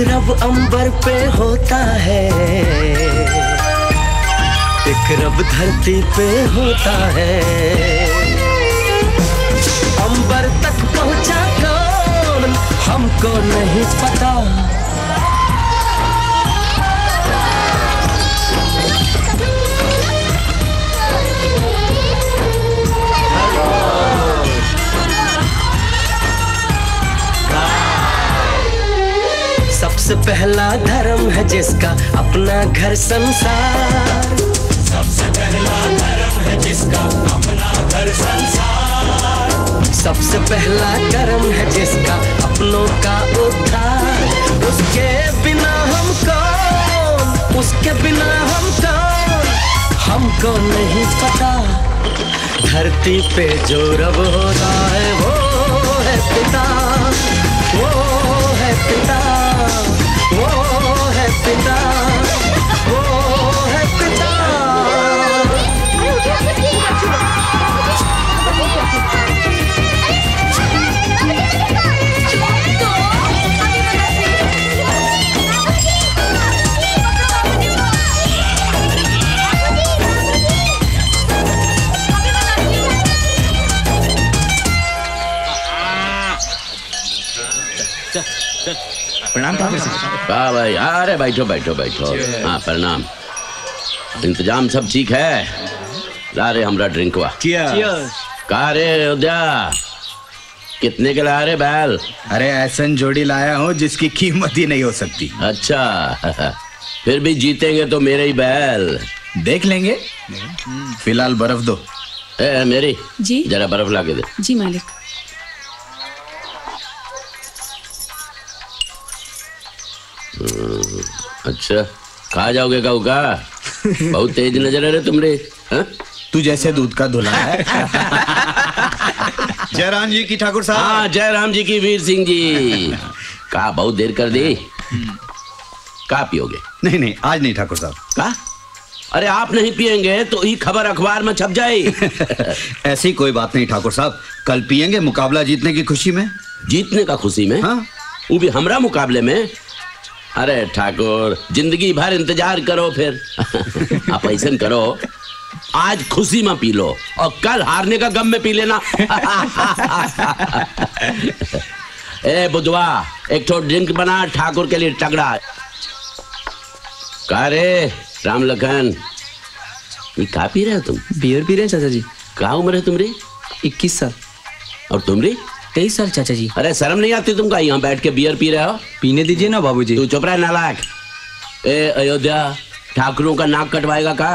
रब अंबर पे होता है, एक रब धरती पे होता है। अंबर तक पहुंचा कौन हमको नहीं पता, सबसे पहला धर्म है जिसका अपना घर संसार, सबसे पहला धर्म है जिसका अपना घर संसार, सबसे पहला कर्म है जिसका अपनों का उद्धार। उसके बिना हम कौन, उसके बिना हम कौन, हमको नहीं पता। धरती पे जो रब होता है वो है पिता, वो है पिता, वो है पिता, वो है पिता। प्रणाम ठाकुर साहब। वाह भाई, अरे बैठो बैठो बैठो। हाँ प्रणाम। इंतजाम सब ठीक है? ला रे हमरा ड्रिंक हुआ। का रे उद्या, कितने के ला रे बैल? अरे ऐसन जोड़ी लाया हूँ जिसकी कीमत ही नहीं हो सकती। अच्छा, फिर भी जीतेंगे तो मेरे ही बैल। देख लेंगे, फिलहाल बर्फ दो। ए मेरी जी, जरा बर्फ ला के दे। जी मालिक। अच्छा, खा जाओगे का उका? बहुत तेज नजर आ रहे तुमरे। तू जैसे दूध का धुला है। जय राम जी की ठाकुर साहब। हाँ जय राम जी की वीर सिंह जी। का बहुत देर कर दी, का पियोगे? नहीं नहीं आज नहीं ठाकुर साहब। का? अरे आप नहीं पियेंगे तो ये खबर अखबार में छप जाए। ऐसी कोई बात नहीं ठाकुर साहब, कल पियेंगे मुकाबला जीतने की खुशी में। जीतने का खुशी में? हाँ वो भी हमरा मुकाबले में। अरे ठाकुर जिंदगी भर इंतजार करो, फिर आप ऐसा करो, आज खुशी में पी लो और कल हारने का गम में पी लेना। ए बुधवा, एक ठो ड्रिंक बना ठाकुर के लिए तगड़ा। का रे राम लखन, ये का पी रहे हो तुम? बियर पी रहे हैं चाचा जी। क्या उम्र है तुम्हारी? 21 साल। और तुम्हारी? 23 साल चाचा जी। अरे शर्म नहीं आती तुमका? यहाँ बैठ के बियर पी रहे हो। पीने दीजिए ना बाबूजी। तू चुप रहा नालायक। ए अयोध्या, ठाकुरों का नाक कटवाएगा का?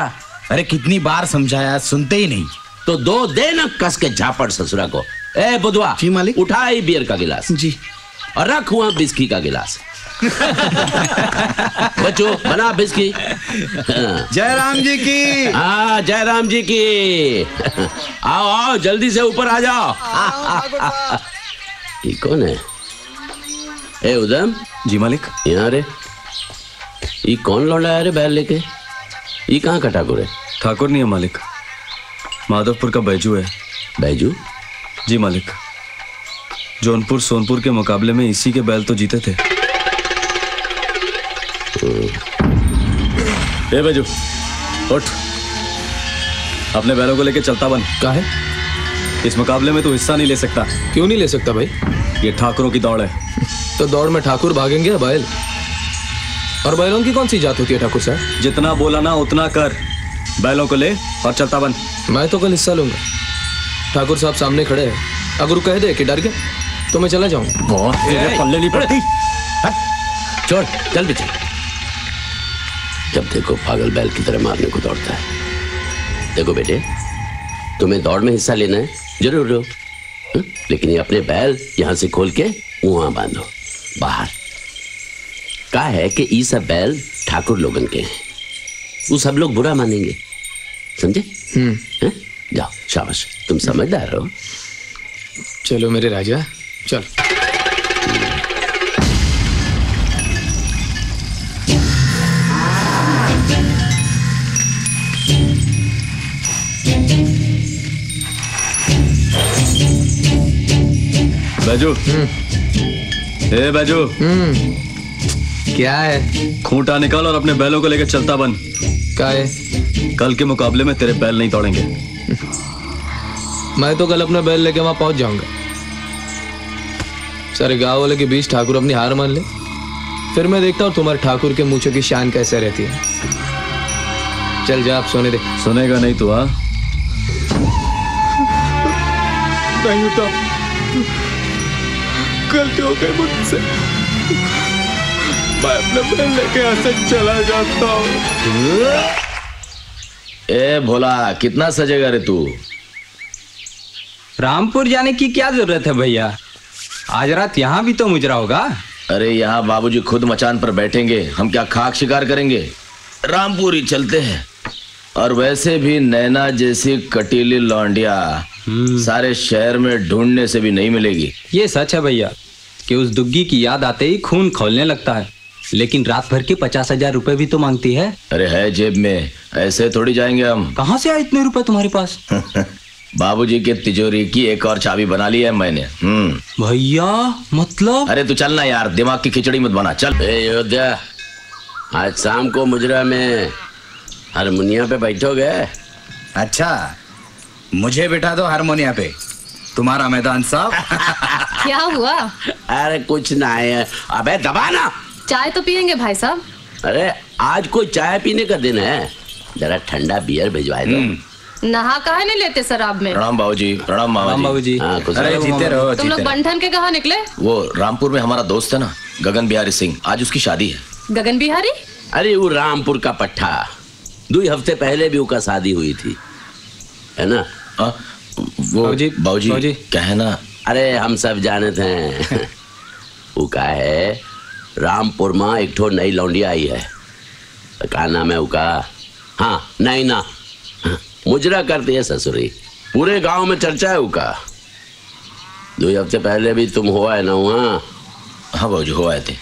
अरे कितनी बार समझाया सुनते ही नहीं। तो दो दे ना कस के झापड़ ससुरा को। ए बुधवा जी मालिक, उठा ही बियर का गिलास जी और रख हुआ बिस्की का गिलास। बच्चों बना बिस्की। जय राम जी की। हाँ जय राम जी की। आओ आओ जल्दी से ऊपर आ जाओ। ये कौन है? ए उधम जी मालिक, यहाँ रे। ये कौन लौंडा है रे बैल लेके? ये कहाँ का ठाकुर है? ठाकुर नहीं है मालिक, माधवपुर का बैजू है। बैजू? जी मालिक, जौनपुर सोनपुर के मुकाबले में इसी के बैल तो जीते थे। ए बैजू उठ, अपने बैलों को लेके चलता बन। काहे? इस मुकाबले में तू हिस्सा नहीं ले सकता। क्यों नहीं ले सकता भाई? ये ठाकुरों की दौड़ है। तो दौड़ में ठाकुर भागेंगे या बैल? और बैलों की कौन सी जात होती है ठाकुर साहब? जितना बोला ना उतना कर, बैलों को ले और चलता बन। मैं तो कल हिस्सा लूंगा। ठाकुर साहब सामने खड़े हैं, अगर कह दे कि डर गया तो मैं चला जाऊँ। बहुत पल्ले नहीं पड़ती। छोड़, चल पीछे। जब देखो पागल बैल की तरह मारने को दौड़ता है। देखो बेटे, तुम्हें दौड़ में हिस्सा लेना है जरूर लो, लेकिन ये अपने बैल यहाँ से खोल के वहां बांधो बाहर। कहा है कि ये सब बैल ठाकुर लोगन के हैं, वो सब लोग बुरा मानेंगे, समझे? जाओ, शाबाश, तुम समझदार हो। चलो मेरे राजा, चलो। बाजू, ए बाजू, क्या है? खूंटा निकाल और अपने बैलों को लेकर चलता बन। क्या है? कल के मुकाबले में तेरे बैल नहीं दौड़ेंगे। मैं तो कल अपने बैल लेके वहां पहुंच जाऊंगा। सारे गांव वाले के बीच ठाकुर अपनी हार मान ले, फिर मैं देखता हूँ तुम्हारे ठाकुर के मूंछों की शान कैसे रहती है। चल जा, आप सोने दे। सुनेगा नहीं तू? हाँ, गलती हो गई मुझसे। मैं अपना बैल लेके यहाँ से चला जाता हूँ। ए भोला, कितना सजेगा रे तू? रामपुर जाने की क्या जरूरत है भैया? आज रात यहाँ भी तो मुजरा होगा। अरे यहाँ बाबूजी खुद मचान पर बैठेंगे, हम क्या खाक शिकार करेंगे? रामपुर ही चलते हैं। और वैसे भी नैना जैसी कटीली लौंडिया सारे शहर में ढूंढने से भी नहीं मिलेगी। ये सच है भैया कि उस दुग्गी की याद आते ही खून खौलने लगता है, लेकिन रात भर के 50,000 रुपए भी तो मांगती है। अरे है जेब में, ऐसे थोड़ी जाएंगे हम। कहाँ से आए इतने रुपए तुम्हारे पास? बाबूजी के तिजोरी की एक और चाबी बना ली है मैंने। भैया मतलब? अरे तू चलना यार, दिमाग की खिचड़ी मत बना, चल। योद्धा, आज शाम को मुजरा में हारमोनिया पे बैठोगे? अच्छा, मुझे बिठा दो हारमोनिया पे, तुम्हारा मैदान साफ। क्या हुआ? अरे कुछ ना है। अबे दबा ना। चाय तो पियेंगे भाई साहब? अरे आज कोई चाय पीने का दिन है, जरा ठंडा बियर भिजवाए दो। नहा कहा नहीं लेते शराब में? प्रणाम बाबूजी, प्रणाम बाबूजी। अरे जीते रहो। तुम लोग बंधन के कहा निकले? वो रामपुर में हमारा दोस्त है ना, गगन बिहारी सिंह, आज उसकी शादी है। गगन बिहारी? अरे वो रामपुर का पट्ठा, 2 हफ्ते पहले भी उसका शादी हुई थी, है ना? वो बाबूजी कहना, अरे हम सब जाने थे। उका है रामपुर माँ, एक ठो नई लौंडिया आई है, का नाम है उका, हाँ नैना, मुजरा करती है ससुरी, पूरे गांव में चर्चा है उका। 2 हफ्ते पहले भी तुम हो आए ना वहाँ? हाँ बाबूजी हो आए थे।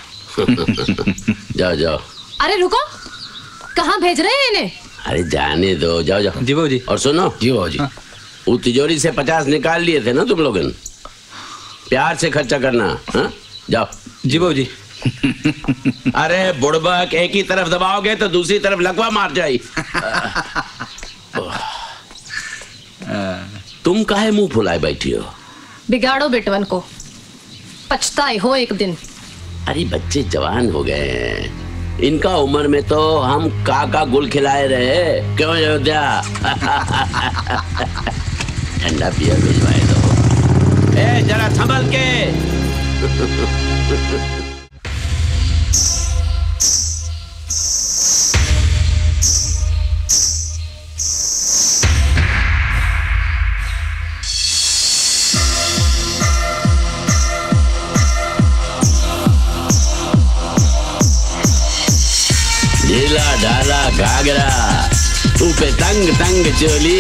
जाओ जाओ। अरे रुको, कहाँ भेज रहे हैं इन्हें? अरे जाने दो, जाओ जाओ। जी बाबूजी। और सुनो जी बाबूजी, वो तिजोरी से 50 निकाल लिए थे ना तुम लोग, प्यार से खर्चा करना। हाँ जाओ। जी बाबूजी। अरे बुड़बक, एक ही तरफ दबाओगे तो दूसरी तरफ लकवा मार जाए। तुम काहे मुंह फुलाए बैठी हो? बिगाड़ो बेटवन को, पछताए हो एक दिन। अरे बच्चे जवान हो गए, इनका उम्र में तो हम काका गुल खिलाए रहे, क्यों योद्धा? ठंडा पिया भिजवाए दो। ए जरा संभल के। ढीला ढाला घाघरा ऊपर तंग तंग चोली,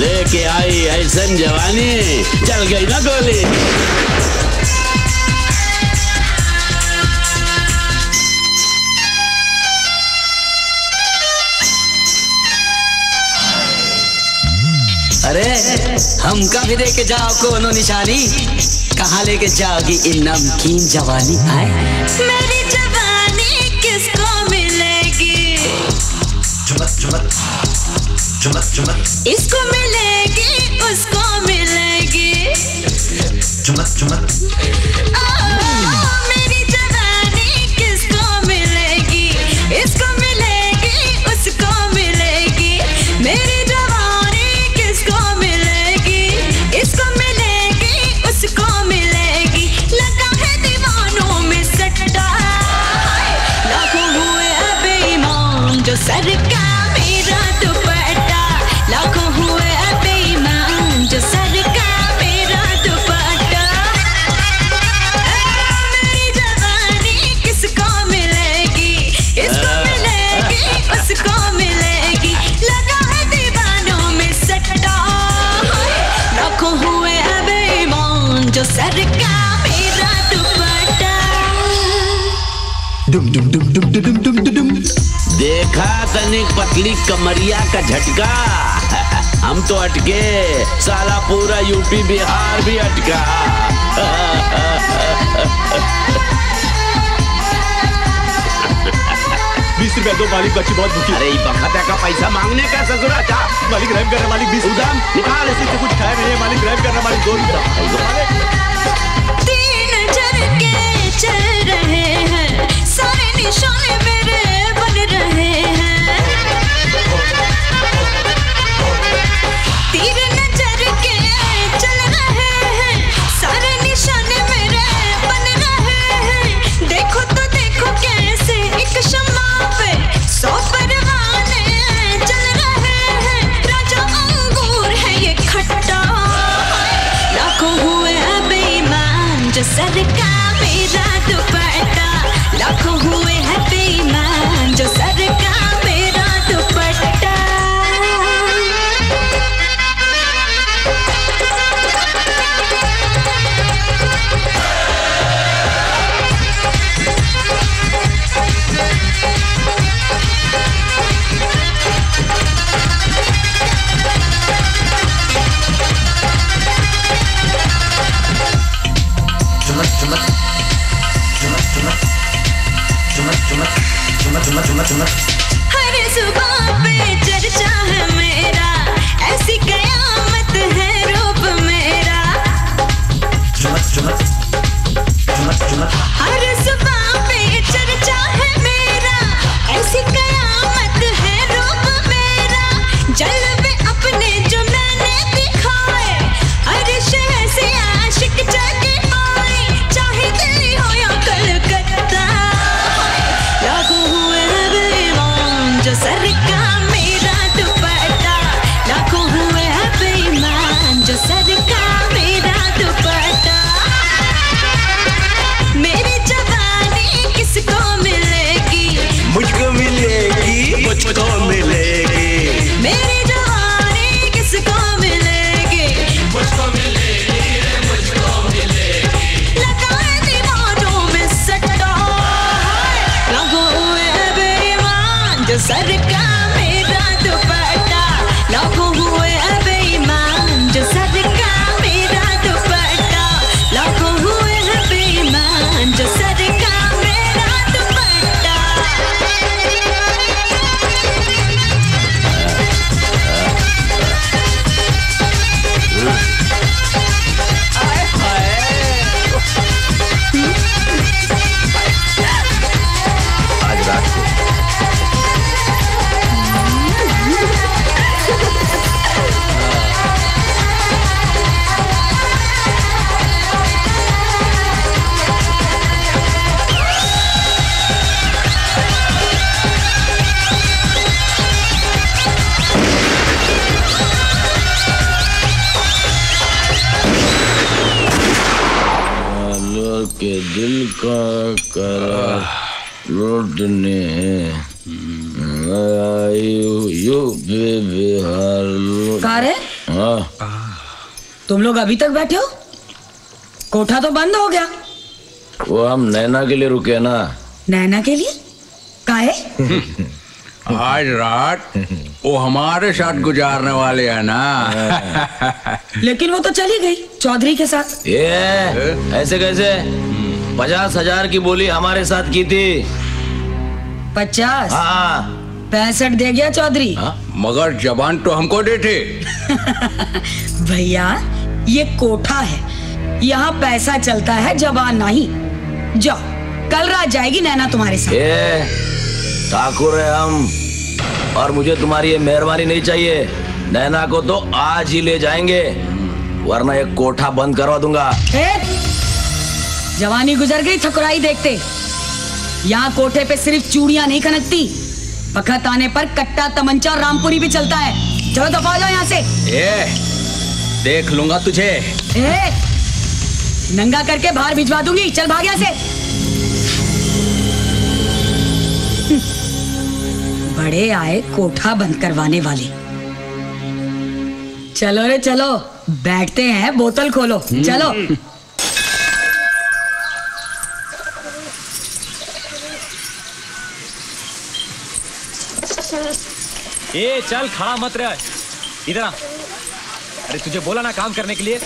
लेके आई ऐसन जवानी, चल गई ना गोली। अरे हमका भी देके जाओ कोनो निशानी, कहाँ लेके जाओगी इन नमकीन जवानी? आए मेरी जवानी किसको मिलेगी? चुमक चुमक चुमक चुमक, इसको मिलेगी उसको मिलेगी, चुमक चुमक। मेरी जवानी किसको मिलेगी? इसको मिलेगी उसको मिलेगी, मेरी जवानी किसको मिलेगी? इसको मिलेगी उसको मिलेगी, लगा है दीवानों में सट्टा, लाखों हुए बेईमान जो सरका मेरा दुपट्टा, लाखों हुए बेईमान जो सरका मेरा देखा तने पतली कमरिया का झटका, हम तो अटके, साला पूरा यूपी बिहार भी अटका। ₹20 दो मालिक, बच्ची बहुत भूखी। अरे बखता का पैसा मांगने का ससुरा था। मालिक रैम कर रहा मालिक, ₹20 उधाम निकाल, ऐसे तो कुछ खाए मेरे मालिक रैम कर रहा मालिक, ₹2। तीन झरके चल रहे हैं, सारे निशाने मेरे बन रहे हैं। तीन झरके चल रहे हैं, सारे निशाने मेरे बन रहे हैं। देखो तो देखो कैसे एक शम्मा पे 100 परवाने चल रहे हैं। राजा अंगूर है ये खट्टा, लाखों हुए बेईमान जो सरकार मेरा दुपट्टा, लाखों हुए है बेईमान जो सरकार मेरा दुपट्टा। हर जुबान पे चर्चा है मेरा, ऐसी कयामत है रूप मेरा। हर जुबान पे चर्चा है मेरा, ऐसी कयामत है रूप मेरा। जलवे अपने जो मैंने दिखाए, हर शहर से आशिक जागे आए, चाहे दिल्ली हो या कलकत्ता। लागू हुए जो सरका मेरा दुपट्टा, लाखों हुए हैं बेईमान जो सरका मेरा दुपट्टा। मेरी जवानी किसको मिलेगी? मुझको मिलेगी, मुझको मिलेगी। मेरी जवानी किसको मिलेगी? मुझको मिलेगी, मुझको मिलेगी। लगाए दीवारों में सट्टा, लागू हुए हैं बेईमान जो सरका मेरा दुपट्टा, लागू हुए हैं बेईमान जो सरका मेरा दुपट्टा, लागू हुए हैं बेईमान जो सरका मेरा दुपट्टा। आज रात को के दिल का करा लौटने यूपी बिहार। तुम लोग अभी तक बैठे हो? कोठा तो बंद हो गया। वो हम नैना के लिए रुके ना। नैना के लिए? काहे? आज रात वो हमारे साथ गुजारने वाले है ना। लेकिन वो तो चली गई चौधरी के साथ। ये ऐसे कैसे? 50,000 की बोली हमारे साथ की थी। 50? हाँ। 65 दे गया चौधरी। हाँ? मगर जबान तो हमको देते। भैया ये कोठा है, यहाँ पैसा चलता है, जबान नहीं। जाओ, कल रात जाएगी नैना तुम्हारे साथ। ये ठाकुर है हम, और मुझे तुम्हारी ये मेहरबानी नहीं चाहिए। नैना को तो आज ही ले जाएंगे, वरना ये कोठा बंद करवा दूंगा। जवानी गुजर गई ठकुराई देखते। यहाँ कोठे पे सिर्फ चूड़ियाँ नहीं खनकती, वक्त आने पर कट्टा तमंचा रामपुरी भी चलता है। चलो दफा जाओ यहाँ से। देख लूंगा तुझे, नंगा करके बाहर भिजवा दूंगी। चल भाग यहाँ से। बड़े आए कोठा बंद करवाने वाले। चलो रे चलो, बैठते हैं, बोतल खोलो। चलो ए चल, खड़ा मत रह, इधर आ। अरे तुझे बोला ना काम करने के लिए।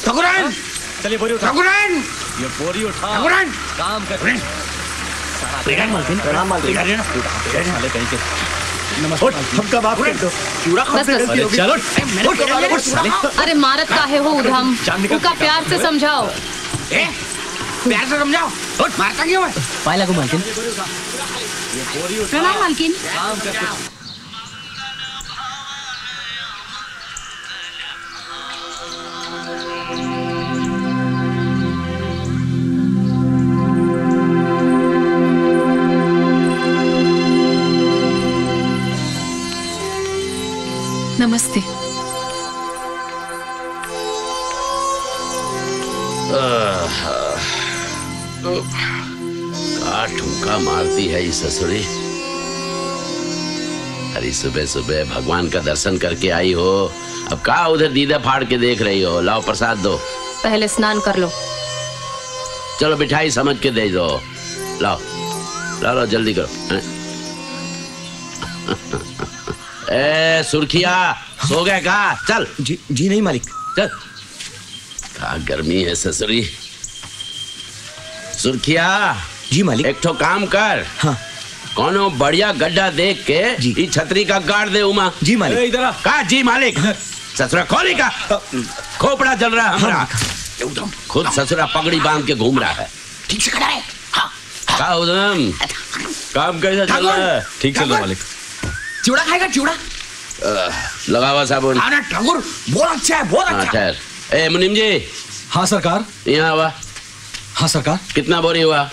चलिए बोरी उठा, ये बोरी उठा, काम कर। अरे मारत काहे हो उधम, उका प्यार से समझाओ, प्यार से समझाओ। मारता क्यों है? पायला को मालकिन। प्रणाम मालकिन। नमस्ते। का ठुमका मारती है ये ससुरी। अरे सुबह सुबह भगवान का दर्शन करके आई हो, अब का उधर दीदा फाड़ के देख रही हो। लाओ प्रसाद दो। पहले स्नान कर लो। चलो मिठाई समझ के दे दो। लाओ लाओ लाओ, जल्दी करो। ए सुर्खिया, सो गए का? चल। जी नहीं मालिक। चल। का गर्मी है ससुरी। सुर्खिया। जी मालिक। एक ठो काम कर। हाँ। कोनो बढ़िया गड्ढा देख के ये छतरी का गाड़ दे उमा। जी मालिक। इधर आ। का जी मालिक? ससुरा खोली का खोपड़ा जल रहा हमारा। हाँ। खुद ससुरा पगड़ी बांध के घूम रहा है। ठीक से खड़ा है। हाँ। का उधम, काम कैसा चल रहा है? ठीक चल रहा मालिक। चिवड़ा खाएगा? चिवड़ा लगावा साबुन। ठाकुर बहुत अच्छा है, बहुत अच्छा है। ए मुनीम जी। हाँ सरकार। यहाँ हुआ। हाँ सरकार। कितना बोरी हुआ?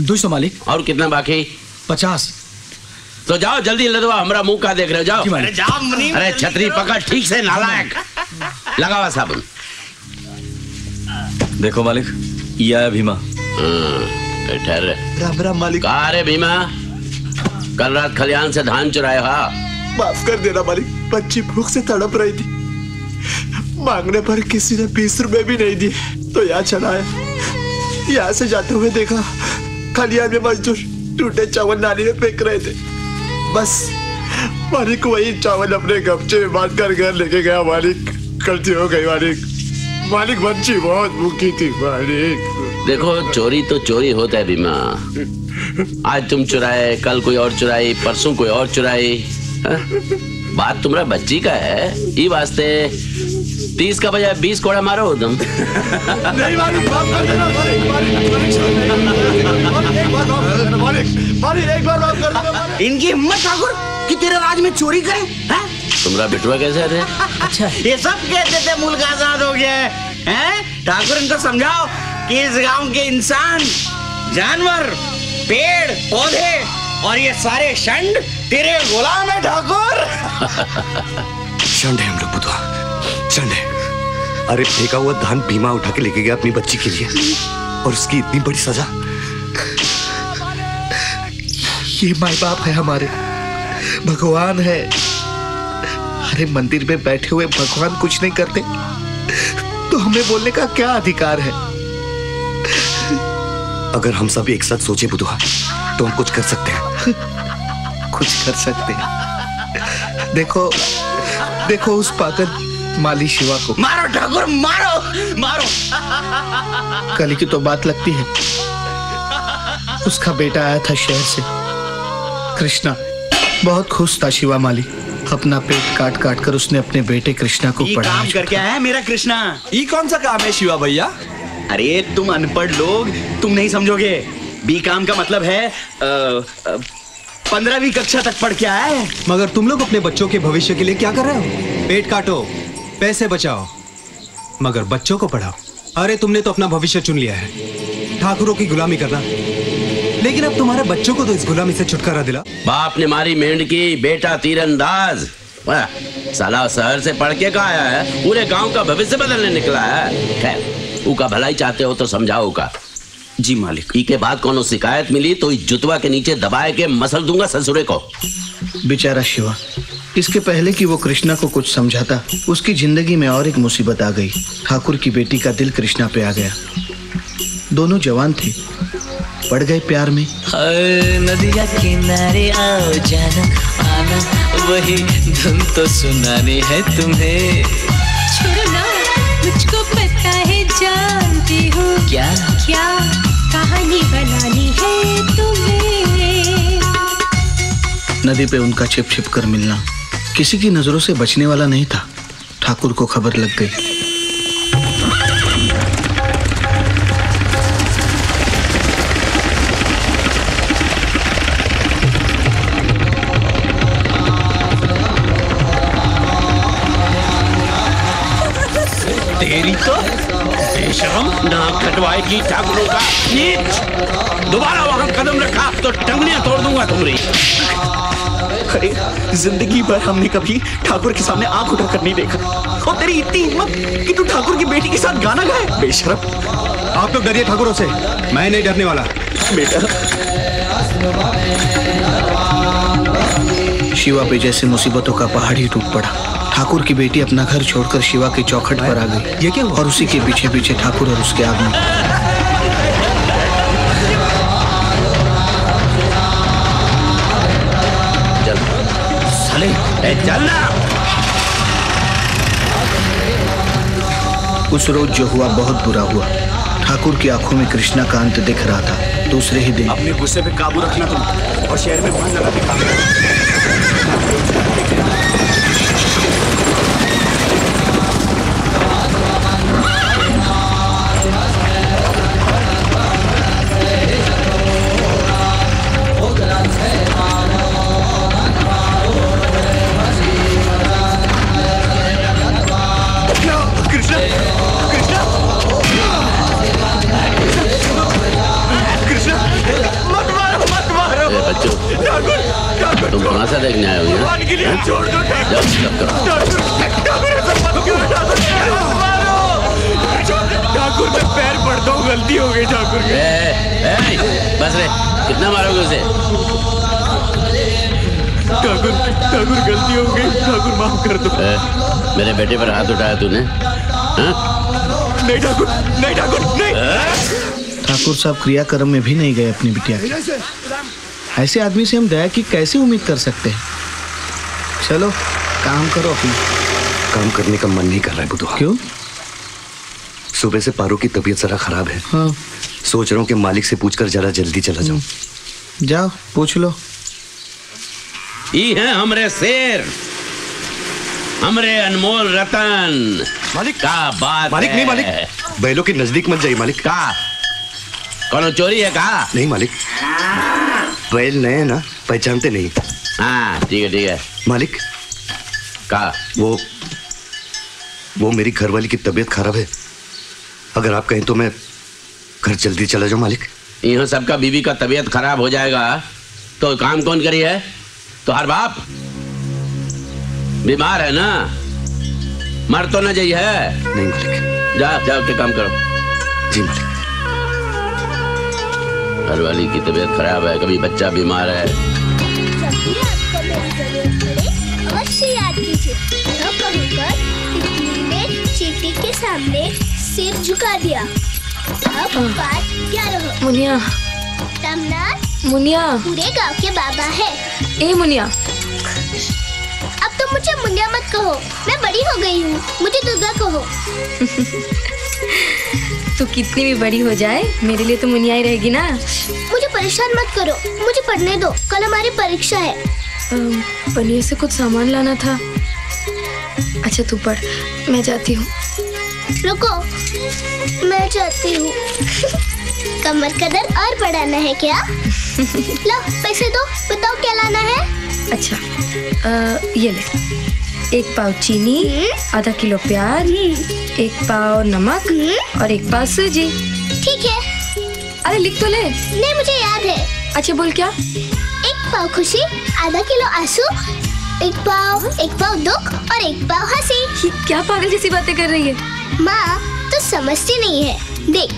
200 मालिक। और कितना बाकी? 50। तो जाओ जल्दी लदवा, हमारा मुंह का देख रहे हो? जाओ। अरे जाओ मुनीम। अरे छतरी पकड़ ठीक से, नालायक। लगावा साबुन। देखो मालिक, ये आया भीमा। ठहर। राम राम मालिक। कहाँ रे भीमा? कल रात खलिहान से धान चुराया। हाँ। माफ कर देना मालिक, बच्ची भूख से तड़प रही थी। मांगने पर किसी ने 20 रुपए भी नहीं दिए, तो यहाँ चला आया। यहाँ से जाते हुए देखा खलिहान में मजदूर टूटे चावल नाली में फेंक रहे थे। बस मालिक वही चावल अपने गपचे में बांध कर घर लेके गया मालिक। गलती हो गई मालिक। मालिक बच्ची बहुत भूखी थी मालिक। देखो चोरी तो चोरी होता है भीमा। आज तुम चुराए, कल कोई और चुराई, परसों कोई और चुराई। बात तुम्हारा बच्ची का है, ये वास्ते 30 का बजाय 20 कोड़ा मारो तुम। नहीं मालिक, माफ कर देना मालिक। मालिक एक बार माफ कर देना। इनकी हिम्मत ठाकुर कि तेरे राज में चोरी करे। तुम्हारा बिटवा कैसा थे? अच्छा ये सब कहते थे मुल्क आजाद हो गया है। ठाकुर इनको समझाओ कि इस गाँव के इंसान, जानवर, पेड़, पौधे और ये सारे शंड तेरे गुलाम है ठाकुर। शंड है हम लोग बुधवा, शंड है। अरे फेंका हुआ धान भीमा उठा के लेके गया अपनी बच्ची के लिए, और उसकी इतनी बड़ी सजा। ये माँ बाप है हमारे, भगवान है। अरे मंदिर में बैठे हुए भगवान कुछ नहीं करते तो हमें बोलने का क्या अधिकार है? अगर हम सब एक साथ सोचे बुधवा तो हम कुछ कर सकते हैं, कुछ कर सकते हैं। देखो देखो उस पागल माली शिवा को। मारो ठाकुर, मारो मारो। कली की तो बात लगती है। उसका बेटा आया था शहर से, कृष्णा। बहुत खुश था शिवा माली। अपना पेट काट काट कर उसने अपने बेटे कृष्णा को पढ़ाया। काम करके आया है मेरा कृष्णा। ये कौन सा काम है शिवा भैया? अरे तुम अनपढ़ लोग, तुम नहीं समझोगे। बी काम का मतलब है 15वीं कक्षा तक पढ़ के आया है। मगर तुम लोग अपने बच्चों के भविष्य के लिए क्या कर रहे हो? पेट काटो, पैसे बचाओ, मगर बच्चों को पढ़ाओ। अरे तुमने तो अपना भविष्य चुन लिया है, ठाकुरों की गुलामी करना। लेकिन अब तुम्हारे बच्चों को तो इस गुलामी से छुटकारा दिला। बाप ने मारी मेंढकी, बेटा तीरंदाज। साला शहर से पढ़ के कहाँ आया है, पूरे गाँव का भविष्य बदलने निकला है। खैर उका भलाई चाहते हो तो समझाओ उका। जी मालिक। के बाद कोनो शिकायत मिली तो इस जुतवा के नीचे दबाए के मसल दूंगा ससुरे को। बेचारा शिवा, इसके पहले कि वो कृष्णा को कुछ समझाता, उसकी जिंदगी में और एक मुसीबत आ गई। ठाकुर की बेटी का दिल कृष्णा पे आ गया। दोनों जवान थे, पड़ गए प्यार में। नदी का किनारे आओ जाना, गाना वही धुन तो सुनानी है तुम्हें। छोड़ो ना मुझको पता है जानती हूँ क्या क्या कहानी बनानी है तुम्हें। नदी पे उनका छिप छिप कर मिलना किसी की नजरों से बचने वाला नहीं था। ठाकुर को खबर लग गई। तेरी तो बेशरम ना कटवाएगी ठाकुरों का नीच। दोबारा वहां कदम रखा तो टंगड़ियां तोड़ दूंगा तुम्हारी। अरे जिंदगी भर हमने कभी ठाकुर के सामने आंख उठाकर नहीं देखा और तेरी इतनी हिम्मत कि तू ठाकुर की बेटी के साथ गाना गाए। बेशरम आप लोग डरिए ठाकुरों से, मैं नहीं डरने वाला। बेटा शिवा पे जैसे मुसीबतों का पहाड़ ही टूट पड़ा। ठाकुर की बेटी अपना घर छोड़कर शिवा के चौखट पर आ गई। ये क्या हुआ? और उसी के पीछे पीछे ठाकुर और उसके आदमी। चल साले, चल ना। उस रोज जो हुआ बहुत बुरा हुआ। ठाकुर की आंखों में कृष्णा का अंत दिख रहा था। दूसरे ही दिन अपने गुस्से पे काबू रखना तुम और शहर में बांध लगा के काबू। देखने आए हो यार? छोड़ दो ठाकुर पे पैर पड़ दो, गलती हो गई ठाकुर की। बस रे, कितना मारोगे उसे? ठाकुर ठाकुर गलती हो गई ठाकुर, माफ कर दो। मेरे बेटे पर हाथ उठाया तूने? नहीं ठाकुर, नहीं ठाकुर, नहीं। ठाकुर साहब क्रियाक्रम में भी नहीं गए अपनी बिटिया के। ऐसे आदमी से हम दया की कैसे उम्मीद कर सकते हैं? चलो काम करो अपना। काम करने का मन नहीं कर रहा है बुधवा। क्यों? सुबह से पारो की तबीयत जरा खराब है। हाँ। सोच रहा हूँ कि मालिक से पूछकर जरा जल्दी चला जाऊँ। जाओ पूछ लो। ये है हमरे शेर, हमरे अनमोल रतन। मालिक का बात मालिक है। नहीं मालिक, बैलों के नजदीक मत जाइए मालिक। का कौन चोरी है? कहा नहीं मालिक, बैल नए ना, पहचानते नहीं। हाँ ठीक है ठीक है मालिक। कहा वो मेरी घरवाली की तबीयत खराब है। अगर आप कहें तो मैं घर जल्दी चला जाऊं मालिक। यहाँ सबका बीवी का तबीयत खराब हो जाएगा तो काम कौन करी है? तो हर बाप बीमार है ना, मर तो ना जाइए। नहीं मालिक, जा जाओ के काम करो। जी मालिक। घरवाली की तबीयत खराब है, कभी बच्चा बीमार है। चीटी के सामने सिर झुका दिया। अब बात क्या रहो? मुनिया मुनिया पूरे गांव के बाबा है। ए मुनिया, अब तो मुझे मुनिया मत कहो, मैं बड़ी हो गई हूँ, मुझे दुर्गा कहो। तू कितनी भी बड़ी हो जाए मेरे लिए तो मुनिया ही रहेगी ना। मुझे परेशान मत करो, मुझे पढ़ने दो, कल हमारी परीक्षा है। बनिया से कुछ सामान लाना था। अच्छा तू पढ़, मैं जाती हूँ। रुको, मैं जाती हूँ। कमर कदर और बढ़ाना है क्या? लो पैसे दो, बताओ क्या लाना है। अच्छा ये ले, एक पाव चीनी, आधा किलो प्याज, एक पाव नमक और एक पाव सूजी। ठीक है। अरे लिख तो ले। नहीं मुझे याद है। अच्छा बोल क्या? एक पाव खुशी, आधा किलो आंसू, एक पाव दुख और एक पाव हंसी। क्या पागल जैसी बातें कर रही है? माँ तो समझती नहीं है। देख,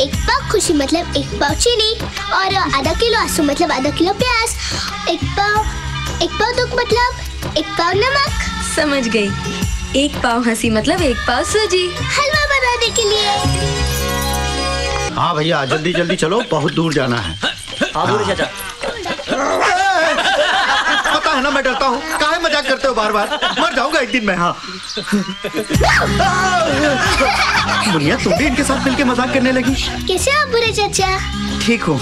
एक पाव खुशी मतलब एक पाव चीनी और आधा किलो आंसू मतलब आधा किलो प्याज, एक पाव दुख मतलब एक पाव नमक। समझ गई। एक पाव हंसी मतलब एक पाव सूजी। हलवा बनाने के लिए। हाँ भैया जल्दी जल्दी चलो, बहुत दूर जाना है। हाँ। चाचा पता है ना मैं डरता हूँ, काहे मजाक करते हो बार बार, मर जाऊंगा एक दिन मैं। हाँ बुनिया, तुम भी इनके साथ मिलके मजाक करने लगी? कैसे आप बुरे चाचा? ठीक हो।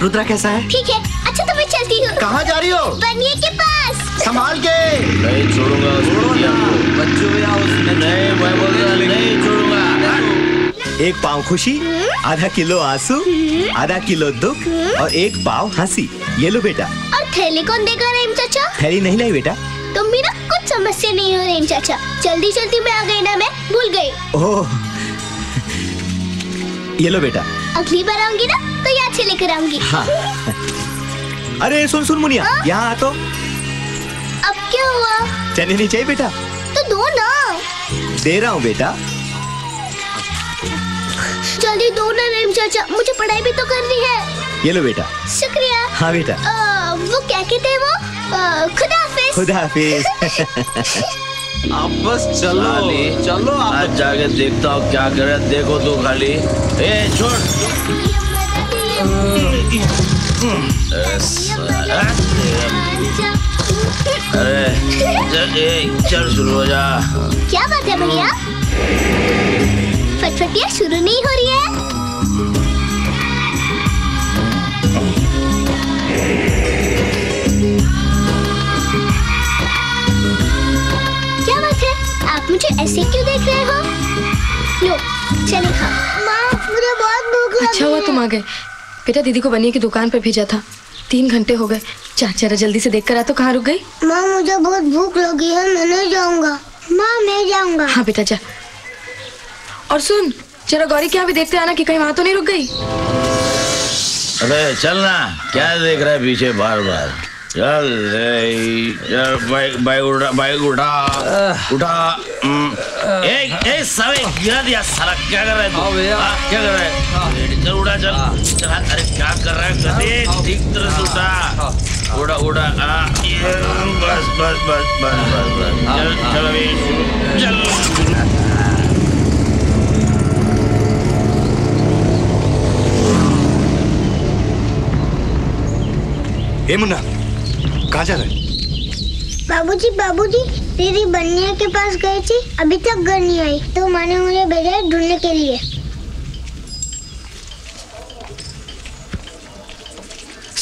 रुद्रा कैसा है? ठीक है। अच्छा तो मैं चलती हूँ। कहाँ जा रही हो? बनिया के पास। संभाल के। नहीं छोड़ूंगा बच्चों, नहीं छोड़ूंगा। एक पाव खुशी, आधा किलो आंसू, आधा किलो दुख और एक पाव हंसी। ये लो बेटा। और थैली कौन देगा रेम चाचा? थैली नहीं लाई बेटा। तुम भी ना कुछ समस्या नहीं हो रेम चाचा, जल्दी जल्दी में आ गई ना, मैं भूल गई। ओह ये लो बेटा, अगली बार आऊंगी ना तो याद से लेकर आऊंगी। हाँ। अरे सुन सुन मुनिया, यहाँ आ तो। अब क्या हुआ? चने नहीं चाहिए बेटा? तो दो ना। दे रहा हूँ बेटा, जल्दी दो ना रेम चाचा, मुझे पढ़ाई भी तो करनी है। ये लो बेटा। शुक्रिया। हाँ बेटा। वो क्या कहते हैं वो, खुदा हाफिज। खुदा हाफिज। आप बस चलो चलो, आज जाके देखता हूँ क्या करे। देखो तो खाली, ए छोड़। अरे चल शुरू हो जा। क्या बात है भैया, फटफटिया शुरू नहीं हो रही है? क्या बात है, आप मुझे ऐसे क्यों देख रहे हो? लो चले खाओ। माँ मुझे बहुत भूख लगी है। अच्छा हुआ तुम आ गए बेटा, दीदी को बनिया की दुकान पर भेजा था, 3 घंटे हो गए। चाचा जल्दी से देख कर आ तो, कहाँ रुक गई? माँ मुझे बहुत भूख लगी है, मैं नहीं जाऊंगा। माँ मैं जाऊंगा। हाँ बेटा जा। और सुन जरा गौरी के यहाँ भी देखते आना कि कहीं वहाँ तो नहीं रुक गई। अरे चल ना, क्या देख रहा है पीछे बार बार? चल यार, बाइक उठा, बाइक उठा उठा। एक एक सारे गिरा दिया सारा। क्या कर रहा है तू? क्या कर रहा है? चल उड़ा चल। अरे क्या कर रहा है? ठीक तरह से उठा उड़ा उड़ा। बस बस बस बस बस। चल चल अभी चल। ए मुन्ना, कहाँ जा रहे? बाबूजी बाबूजी, दीदी बनिया के पास गई थी, अभी तक घर नहीं आई, तो माँ ने मुझे भेजा है ढूंढने के लिए।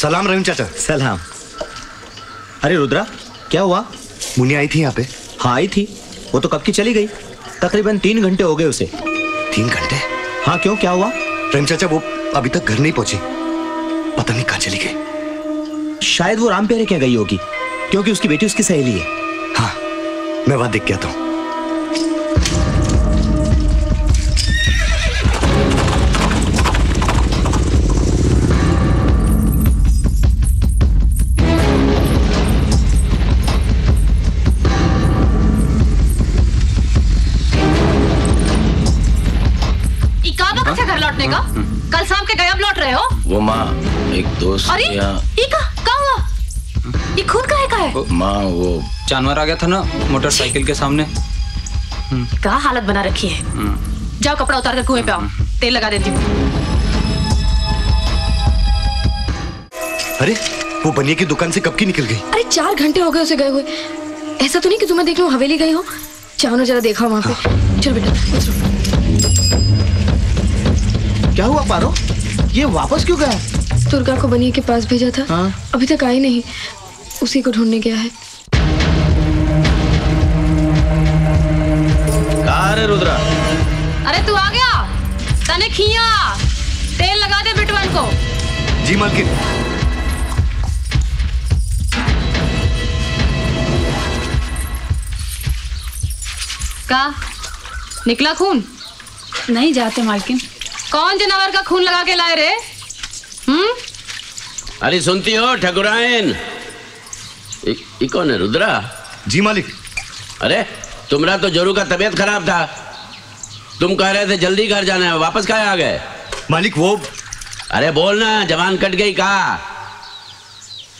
सलाम रहीम चाचा। सलाम। अरे रुद्रा क्या हुआ? मुनिया आई थी यहाँ पे? हाँ आई थी, वो तो कब की चली गई, तकरीबन 3 घंटे हो गए उसे। 3 घंटे? हाँ क्यों, क्या हुआ? रहीम चाचा वो अभी तक घर नहीं पहुंची, पता नहीं कहाँ चली गई। शायद वो राम प्यारे क्या गई होगी, क्योंकि उसकी बेटी उसकी सहेली है। हाँ मैं वहां देख के आता हूँ। इकाबा कच्चा घर लौटने का, कल शाम के गायब लौट रहे हो? वो माँ एक दोस्त। अरे इका ये खून का है? माँ वो जानवर आ गया था ना मोटरसाइकिल के सामने, क्या हालत बना रखी है। जाओ कपड़ा उतार कर कुएं पे आओ, तेल लगा देती हूँ। अरे वो बनिया की दुकान से कब की निकल गई? अरे 4 घंटे हो गए उसे गए हुए। ऐसा तो नहीं कि तुम्हें देख लो हवेली गई हो? जाओ ना जरा देखा वहाँ पे। चल बेटा। क्या हुआ पारो, ये वापस क्यों गया? दुर्गा को बनिया के पास भेजा था। हाँ? अभी तक आई नहीं, उसी को ढूंढने गया है। कहाँ है रुद्रा? अरे तू आ गया, तने खिया, तेल लगा दे बिटवन को। जी मालकिन। का निकला खून? नहीं जाते मालकिन। कौन जानवर का खून लगा के लाए रे? अरे सुनती हो ठकुरायन, कौन है? रुद्रा। जी मालिक। अरे तुम्हारा तो जरू का तबीयत खराब था, तुम कह रहे थे जल्दी घर जाना है, वापस कहाँ आ गए? मालिक वो, अरे बोलना, जवान कट गई। कहा?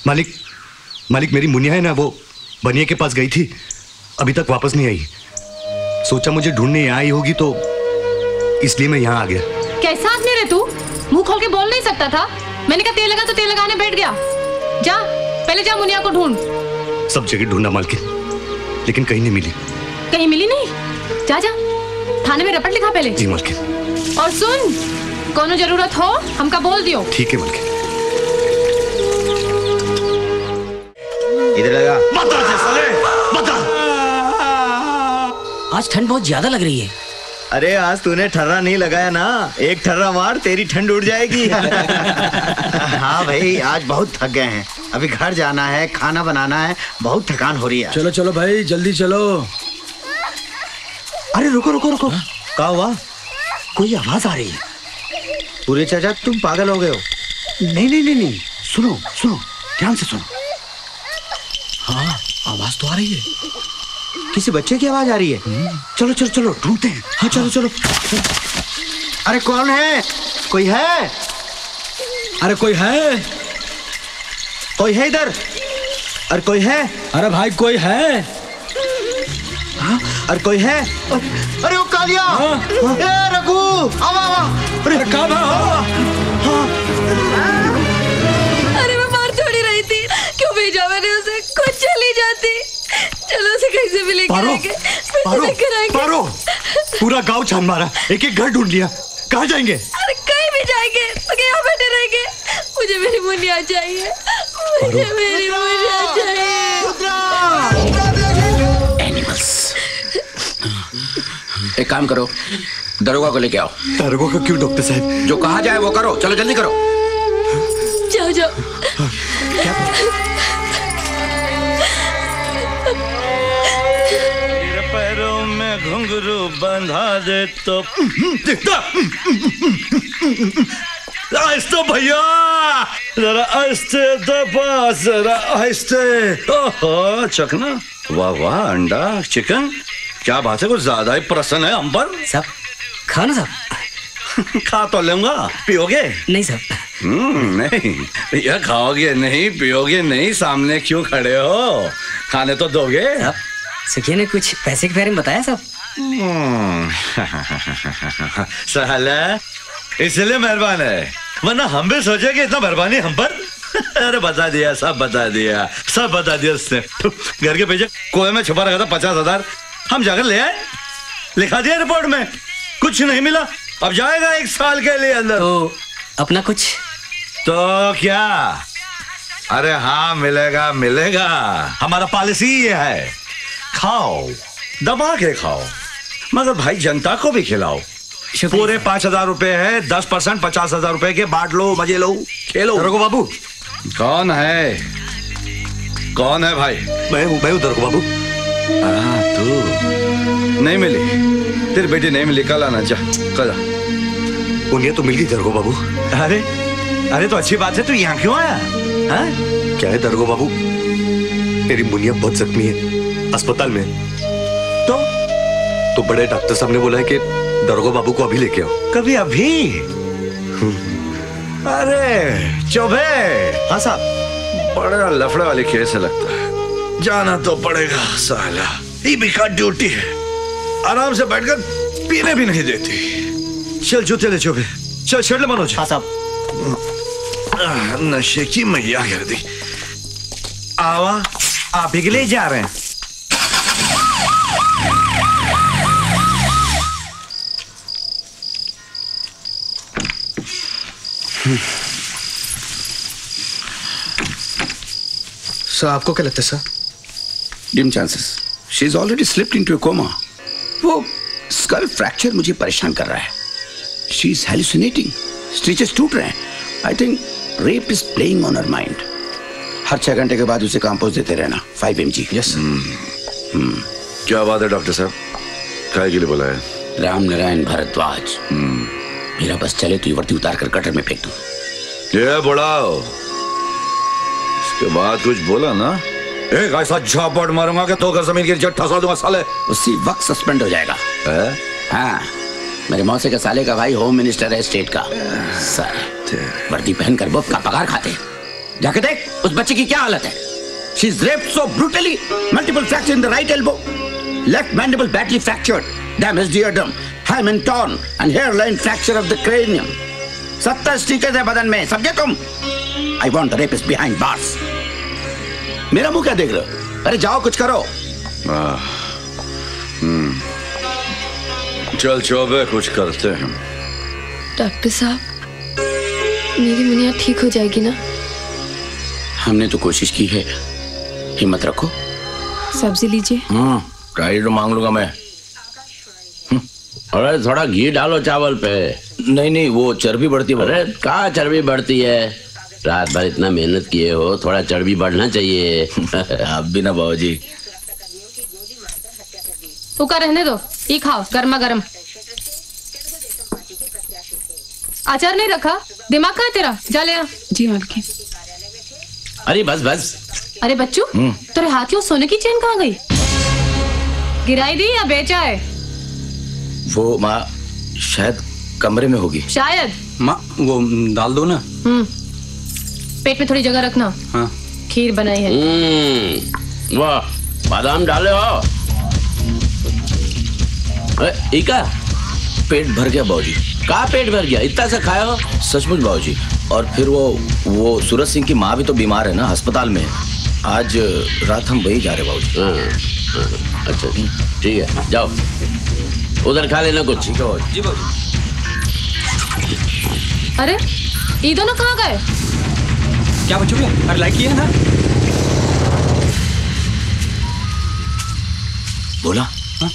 मालिक मालिक मेरी मुनिया है ना, वो बनिया के पास गई थी, अभी तक वापस नहीं आई, सोचा मुझे ढूंढने आई होगी तो इसलिए मैं यहाँ आ गया। कैसा आदमी रे तू, मुंह खोल के बोल नहीं सकता था? मैंने कहा तेल लगा तो तेल लगाने बैठ गया। जा पहले जा मुनिया को ढूंढ। सब जगह ढूंढा मालकिन, लेकिन कहीं नहीं मिली। कहीं मिली नहीं? जा जा, थाने में रपट लिखा पहले। जी मालकिन। और सुन, कोनो जरूरत हो हमका बोल दियो। ठीक है मालकिन। इधर लगा। बता दे साले, बता। आज ठंड बहुत ज्यादा लग रही है। अरे आज तूने ठर्रा नहीं लगाया ना, एक ठर्रा मार तेरी ठंड उड़ जाएगी। हाँ भाई आज बहुत थक गए हैं, अभी घर जाना है, खाना बनाना है, बहुत थकान हो रही है। चलो चलो भाई जल्दी चलो। अरे रुको रुको रुको, क्या हुआ? कोई आवाज आ रही है। पूरे चाचा तुम पागल हो गए हो। नहीं नहीं नहीं नहीं, सुनो सुनो ध्यान से सुनो। हाँ आवाज तो आ रही है, किसी बच्चे की आवाज आ रही है। चलो चलो चलो ढूंढते हैं। हाँ चलो चलो। अरे कौन है? कोई है? अरे कोई है? कोई है इधर? अरे कोई है? अरे भाई कोई है? हाँ अरे कोई है? अरे वो कालिया, ए रघु आवा आवा। अरे कहाँ भाई? अरे मैं बाहर छोड़ी रही थी, क्यों भेजा मैंने उसे? खुद चली जाती। चलो से कैसे भी लेकर आएंगे, लेकर आएंगे। पारो, पूरा गांव छान मारा, एक एक घर ढूंढ लिया, कहाँ जाएंगे? अरे कहीं भी जाएंगे, तो यहाँ बैठे रहेंगे। मुझे मेरी मुनिया चाहिए, मुझे मेरी मुनिया चाहिए। एनिमल्स। एक काम करो, दरोगा को लेके आओ। दरोगा को क्यों डॉक्टर साहब? जो कहा जाए वो करो, चलो जल्दी करो। जाओ जाओ। घुंघरू बंधा दे तो आहिस्ते भैया, जरा आहिस्ते दबा, जरा आहिस्ते। ओहो चखना, वाह वाह, अंडा चिकन, क्या बात है, कुछ ज्यादा ही प्रसन्न है हम पर। सब खाना सब खा तो लूंगा। पियोगे? नहीं सब। नहीं भैया, खाओगे नहीं, पियोगे नहीं, सामने क्यों खड़े हो? खाने तो दोगे। सुखिया ने कुछ पैसे के बारे में बताया सब? साला इसलिए मेहरबान है, वरना हम भी सोचे कि इतना मेहरबानी हम पर। अरे बता दिया सब, बता दिया सब, बता दिया उसने। घर के पीछे कुएं में छुपा रखा था 50,000, हम जाकर ले आए, लिखा दिया रिपोर्ट में, कुछ नहीं मिला, अब जाएगा 1 साल के लिए अंदर। तो अपना कुछ? तो क्या? अरे हाँ मिलेगा मिलेगा, हमारा पॉलिसी ये है, खाओ दबा के खाओ, मगर भाई जनता को भी खिलाओ। पूरे 5,000 रुपए है, 10% 50,000 रुपए के, बांट लो, मजे लो, खेलो। दरोगा बाबू कौन है? कौन है भाई? मैं हूँ दरोगा बाबू। हाँ तू नहीं मिली, तेरी बेटी नहीं मिली, कल आना, जा कल। उन्हें तो मिल गई दरोगा बाबू। अरे अरे तो अच्छी बात है, तू यहाँ क्यों आया? हाँ क्या है दरोगा बाबू, तेरी मुनिया बहुत जख्मी है अस्पताल में, तो बड़े डॉक्टर साहब ने बोला है कि दरोगा बाबू को अभी लेके आओ। कभी अभी? अरे चौबे। हाँ साहब। बड़ा लफड़ा वाले खेल से लगता है, जाना तो पड़ेगा साला, ये भी का ड्यूटी है, आराम से बैठकर पीने भी नहीं देती। चल जूते ले चौबे, चल शर्ट ले मनोज। हाँ साहब। नशे की मैया कर दी। आवा आप ही के लिए जा रहे हैं। सर आपको क्या लगता है sir? Dim chances, she is already slipped into a coma. वो स्कल फ्रैक्चर मुझे परेशान कर रहा है, शी इज हैलुसिनेटिंग, स्टिचेस टूट रहे हैं। I think rape is playing on her mind. हर 6 घंटे के बाद उसे कंपोज देते रहना, 5 mg। यस। क्या बात है डॉक्टर साहब, काय के लिए बोला है? रामनारायण भारद्वाज। मेरा बस चले तो युवर्ती उतार कर कटर में फेंक दूं। ये बुढ़ाओ, इसके बाद कुछ बोला ना, एक ऐसा झापड़ मारूंगा कि 2 गज जमीन के नीचे ठसा दूंगा साले। उसी वक्त सस्पेंड हो जाएगा। हाँ मेरे मौसे का साले का भाई होम मिनिस्टर है स्टेट का। सर वर्दी पहनकर वो का पगार खाते, जाके देख उस बच्चे की क्या हालत है। She is raped so brutally, multiple fracture in the right elbow, left mandible badly fractured, damaged eardrum, hymen torn and hairline fracture of the cranium. 70 stitches है बदन में, समझे तुम? I want the rapist behind bars. मेरा मुंह क्या देख रहे हो? अरे जाओ कुछ करो। चल चौबे कुछ करते हैं। डॉक्टर साहब मेरी मुनिया ठीक हो जाएगी ना? हमने तो कोशिश की है, हिम्मत रखो। सब्जी लीजिए। ट्राई तो मांग लूंगा मैं। अरे थोड़ा घी डालो चावल पे। नहीं नहीं वो चर्बी बढ़ती है। अरे कहाँ चर्बी बढ़ती है, रात भर इतना मेहनत किए हो, थोड़ा चर्बी बढ़ना चाहिए। आप भी ना बाबूजी। उका रहने दो, ये खाओ गर्मा गर्म। अचार नहीं रखा? दिमाग कहाँ तेरा, जा ले आ। जी मालकिन। अरे बस बस। अरे बच्चू तेरे हाथ की सोने की चेन कहाँ गई? गिराई दी या बेचा है? वो माँ शायद कमरे में होगी। शायद माँ वो डाल दो ना। पेट में थोड़ी जगह रखना। हाँ। खीर बनाई है। वाह बादाम डाले हो। इका पेट भर गया बाबूजी। कहाँ पेट भर गया, इतना सा खाया हो? सचमुच बाबूजी। और फिर वो सूरज सिंह की माँ भी तो बीमार है ना, अस्पताल में। आज रात हम वही जा रहे बाबूजी। अच्छा ठीक है, जाओ उधर खा लेना कुछ। ठीक है जी बाबूजी। अरे ये दोनों कहाँ गए? क्या बच्चों में अरे लाइक किया ना? बोला हा?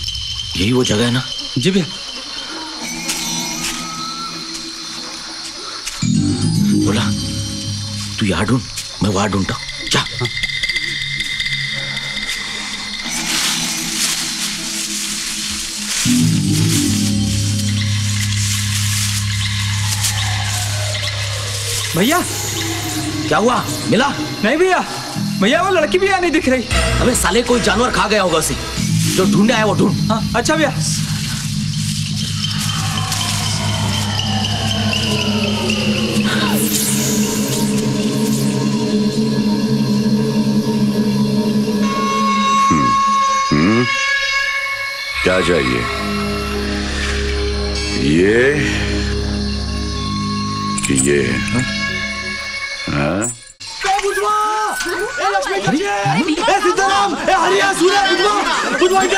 यही वो जगह है ना? जी भैया। बोला तू यहाँ ढूंढ, मैं वहां ढूंढता हूँ। जा। भैया क्या हुआ, मिला? नहीं भैया, भैया वो लड़की भी यहाँ नहीं दिख रही। अबे साले कोई जानवर खा गया होगा उसे, जो ढूंढने आया वो ढूंढ। हाँ अच्छा भैया। क्या चाहिए? ये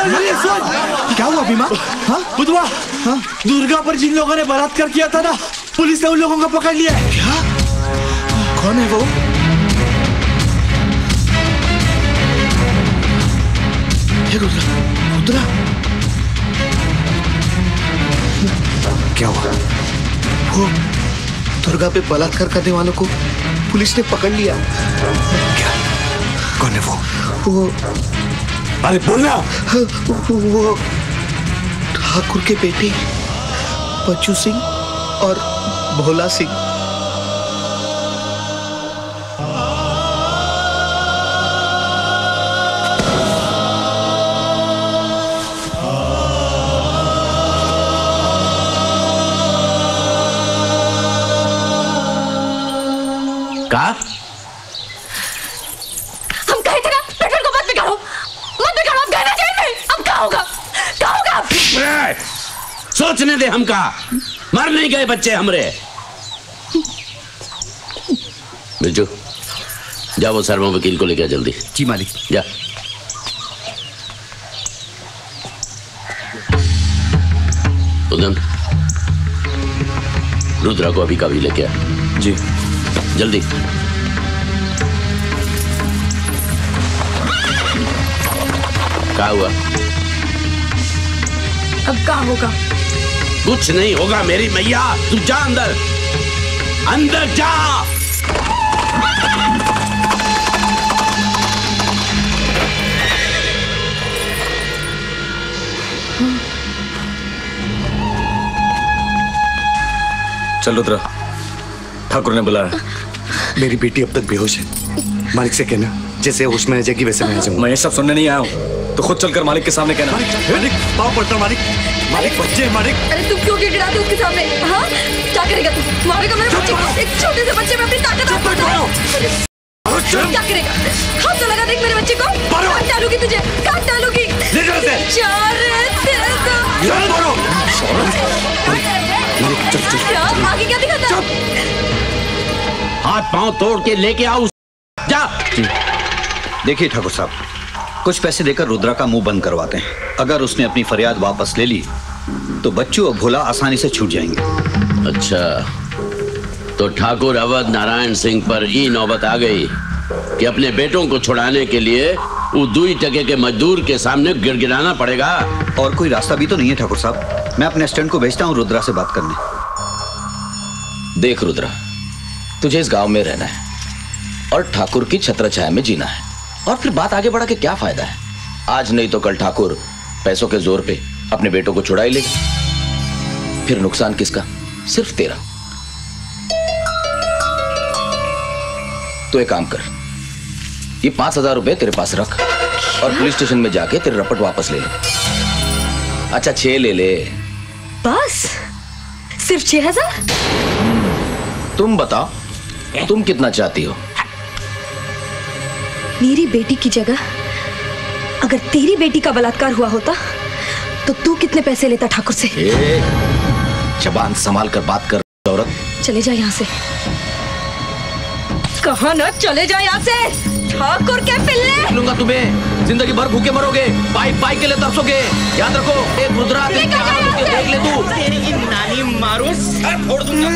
हाँ? क्या हुआ भीमा? बुधवा दुर्गा पर जिन लोगों ने बलात्कार किया था ना, पुलिस ने उन लोगों को पकड़ लिया। क्या? कौन है वो? रुद्रा। रुद्रा क्या हुआ? वो दुर्गा पे बलात्कार करने वालों को पुलिस ने पकड़ लिया। क्या? कौन है वो? अरे बोलना। वो ठाकुर के बेटे बच्चू सिंह और भोला सिंह। कहा? हम कहे थे ना पेट्रोल को मत बिगाड़ो, मत बिगाड़ो। अब कहना चाहिए, अब क्या होगा, क्या होगा? सोचने दे। हम कहा मर नहीं गए बच्चे हमरे। बेजो जा वो शर्मा वकील को लेकर जल्दी। जी मालिक। जा उधम, रुद्रा को अभी काबी लेके आ। जी जल्दी। क्या हुआ? अब क्या होगा? कुछ नहीं होगा मेरी मैया, तू जा अंदर, अंदर जा। चलो रुद्रा, ठाकुर ने बुलाया। मेरी बेटी अब तक बेहोश है, मालिक से कहना जैसे होश में आ जाएगी वैसे मैं आ जाऊंगा। मैं ये सब सुनने नहीं आया हूँ, तो खुद चलकर मालिक के सामने कहना। मालिक पाँव पड़ता मालिक, मालिक बच्चे मालिक। अरे तुम क्यों गिड़गिड़ाते उसके सामने? हाँ क्या करेगा तू? मारेगा मेरे बच्चे, एक छोटे से बच्चे में अपनी ताकत क्या करेगा? हाथ तो लगा देख मेरे बच्चे को। काट डालूंगी तुझे, काट डालूंगी। आगे क्या दिखाता? हाथ पांव तोड़ के लेके आओ। जा। देखिए ठाकुर साहब, कुछ पैसे देकर रुद्रा का मुंह बंद करवाते हैं। अगर उसने अपनी फरियाद वापस ले ली तो बच्चू और भोला आसानी से छूट जाएंगे। अच्छा, तो ठाकुर अवध नारायण सिंह पर ये नौबत आ गई कि अपने बेटों को छुड़ाने के लिए वो 2 टके के मजदूर के सामने गिड़गिड़ाना पड़ेगा। और कोई रास्ता भी तो नहीं है ठाकुर साहब? मैं अपने असिस्टेंट को भेजता हूँ रुद्रा से बात करने। देख रुद्रा, तुझे इस गांव में रहना है और ठाकुर की छत्रछाया में जीना है, और फिर बात आगे बढ़ा के क्या फायदा है? आज नहीं तो कल ठाकुर पैसों के जोर पे अपने बेटों को छुड़ा ही लेगा, फिर नुकसान किसका? सिर्फ तेरा। तो एक काम कर, ये 5000 रुपए तेरे पास रख और पुलिस स्टेशन में जाके तेरे रपट वापस ले ले। अच्छा 6 ले ले। बस सिर्फ 6000? तुम बताओ, तुम कितना चाहती हो? मेरी बेटी की जगह अगर तेरी बेटी का बलात्कार हुआ होता तो तू कितने पैसे लेता ठाकुर से? जबान संभाल कर बात कर औरत। चले जा यहाँ से। कहा ना चले जा यहाँ से, ठाकुर के पिल्ले। लूंगा तुम्हें, जिंदगी भर भूखे मरोगे, पाई पाई के लिए तरसोगे। याद रखो, एक रुद्रा देख ले तू। तेरी की नानी मारूं, सर फोड़ दूंगा।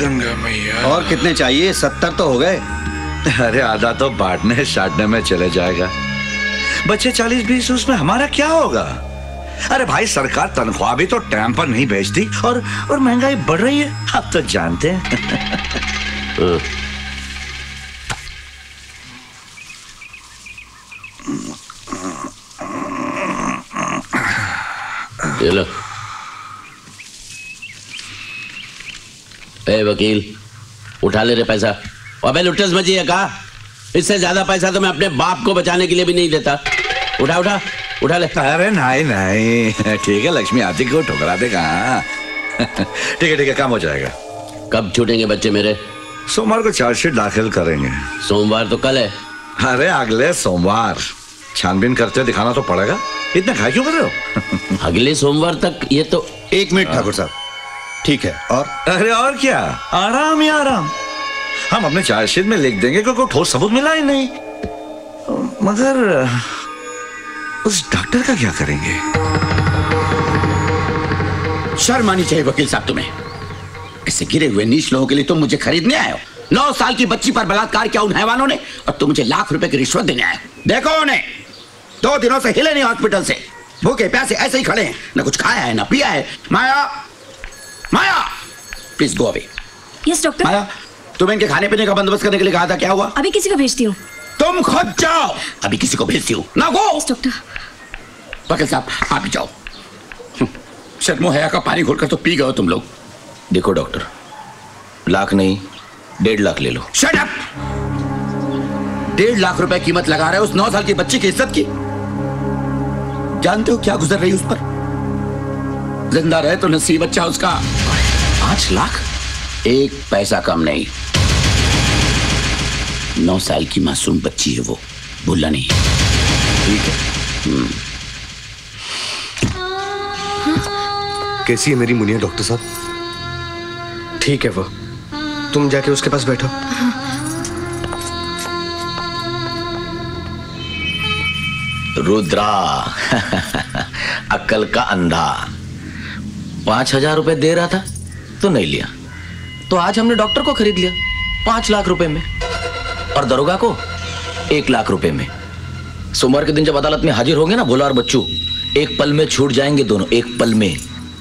गंगा मैया। और कितने चाहिए? 70 तो हो गए। अरे आधा तो बांटने साटने में चले जाएगा, बच्चे 40-20, उसमें हमारा क्या होगा? अरे भाई, सरकार तनख्वाह भी तो टाइम पर नहीं भेजती और महंगाई बढ़ रही है, आप तो जानते हैं। ये लो। ए वकील, उठा ले रे पैसा। अबे लुटेस मचिए का, इससे ज्यादा पैसा तो मैं अपने बाप को बचाने के लिए भी नहीं देता। उठा उठा उठा ले। अरे नहीं नहीं, ठीक है, लक्ष्मी आती को ठुकरा देगा। ठीक है ठीक है, काम हो जाएगा। कब छूटेंगे बच्चे मेरे? सोमवार को चार्जशीट दाखिल करेंगे। सोमवार तो कल है। अरे अगले सोमवार। छानबीन करते दिखाना तो पड़ेगा, इतना खा क्यों कर रहे हो? अगले सोमवार तक ये तो। 1 मिनट ठाकुर साहब, ठीक है। और अरे और क्या, आराम ही आराम। हम अपने चार्जशीट में लिख देंगे क्योंकि ठोस सबूत मिला ही नहीं, मगर उस डॉक्टर का क्या करेंगे? शर्म आनी चाहिए वकील साहब तुम्हें। ऐसे गिरे हुए नीच लोगों के लिए तुम मुझे खरीदने आए हो। 9 साल की बच्ची पर बलात्कार किया उन हैवानों ने, और तुम मुझे लाख रुपए की रिश्वत देने आए हो। देखो उन्हें, 2 दिनों से हिले नहीं हॉस्पिटल से, भूखे प्यासे ऐसे ही खड़े हैं, ना कुछ खाया है ना पिया है। Maya, Maya, please go away. Yes doctor. Maya, तुम्हें इनके खाने पीने का बंदोबस्त करने के लिए कहा था, क्या हुआ? अभी किसी को भेजती हूँ। तुम खुद जाओ। अभी किसी को भेजती हूँ ना, गो। Yes doctor. वकील साहब आप ही जाओ। शर्मो हया का पानी घोलकर तो पी गए हो तुम लोग। देखो डॉक्टर, 1 लाख नहीं 1.5 लाख ले लो। Shut up. 1.5 लाख रुपए कीमत लगा रहे हो उस 9 साल की बच्ची की इज्जत की। जानते हो क्या गुजर रही उस पर? जिंदा रहे तो नसीब अच्छा उसका। 5 लाख, 1 पैसा कम नहीं। 9 साल की मासूम बच्ची है वो, भूलना नहीं। ठीक है। कैसी है मेरी मुनिया डॉक्टर साहब? ठीक है वो, तुम जाके उसके पास बैठो। रुद्रा अक्ल का अंधा, 5000 रुपए दे रहा था तो नहीं लिया, तो आज हमने डॉक्टर को खरीद लिया 5 लाख रुपए में और दरोगा को 1 लाख रुपए में। सोमवार के दिन जब अदालत में हाजिर होंगे ना भोला और बच्चू, एक पल में छूट जाएंगे दोनों, एक पल में।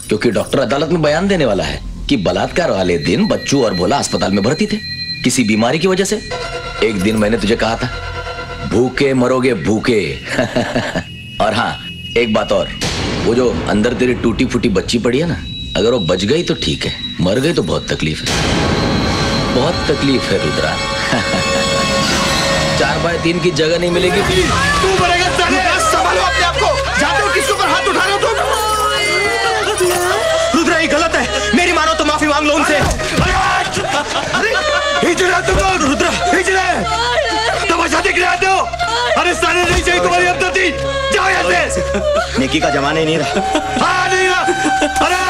क्योंकि डॉक्टर अदालत में बयान देने वाला है कि बलात्कार वाले दिन बच्चू और भोला अस्पताल में भर्ती थे किसी बीमारी की वजह से। एक दिन मैंने तुझे कहा था भूखे मरोगे भूखे। और हाँ, एक बात और, वो जो अंदर तेरी टूटी फूटी बच्ची पड़ी है ना, अगर वो बच गई तो ठीक है, मर गई तो बहुत तकलीफ है, बहुत तकलीफ है रुद्रा। 4x3 की जगह नहीं मिलेगी। तू मरेगा, संभालो अपने आप को। जानते हो किसके ऊपर हाथ उठा रहे हो तुम? रुद्रा ये गलत है मेरी, मानो तो माफी मांग लो उनसे। रुद्रा तमाशा देख रहे हो? अरे सारे नहीं चाहिए तुम्हारी अंतर्दि, जाओ यहाँ से। नेकी का जमाना ही नहीं रहा। हाँ नहीं रहा। अरे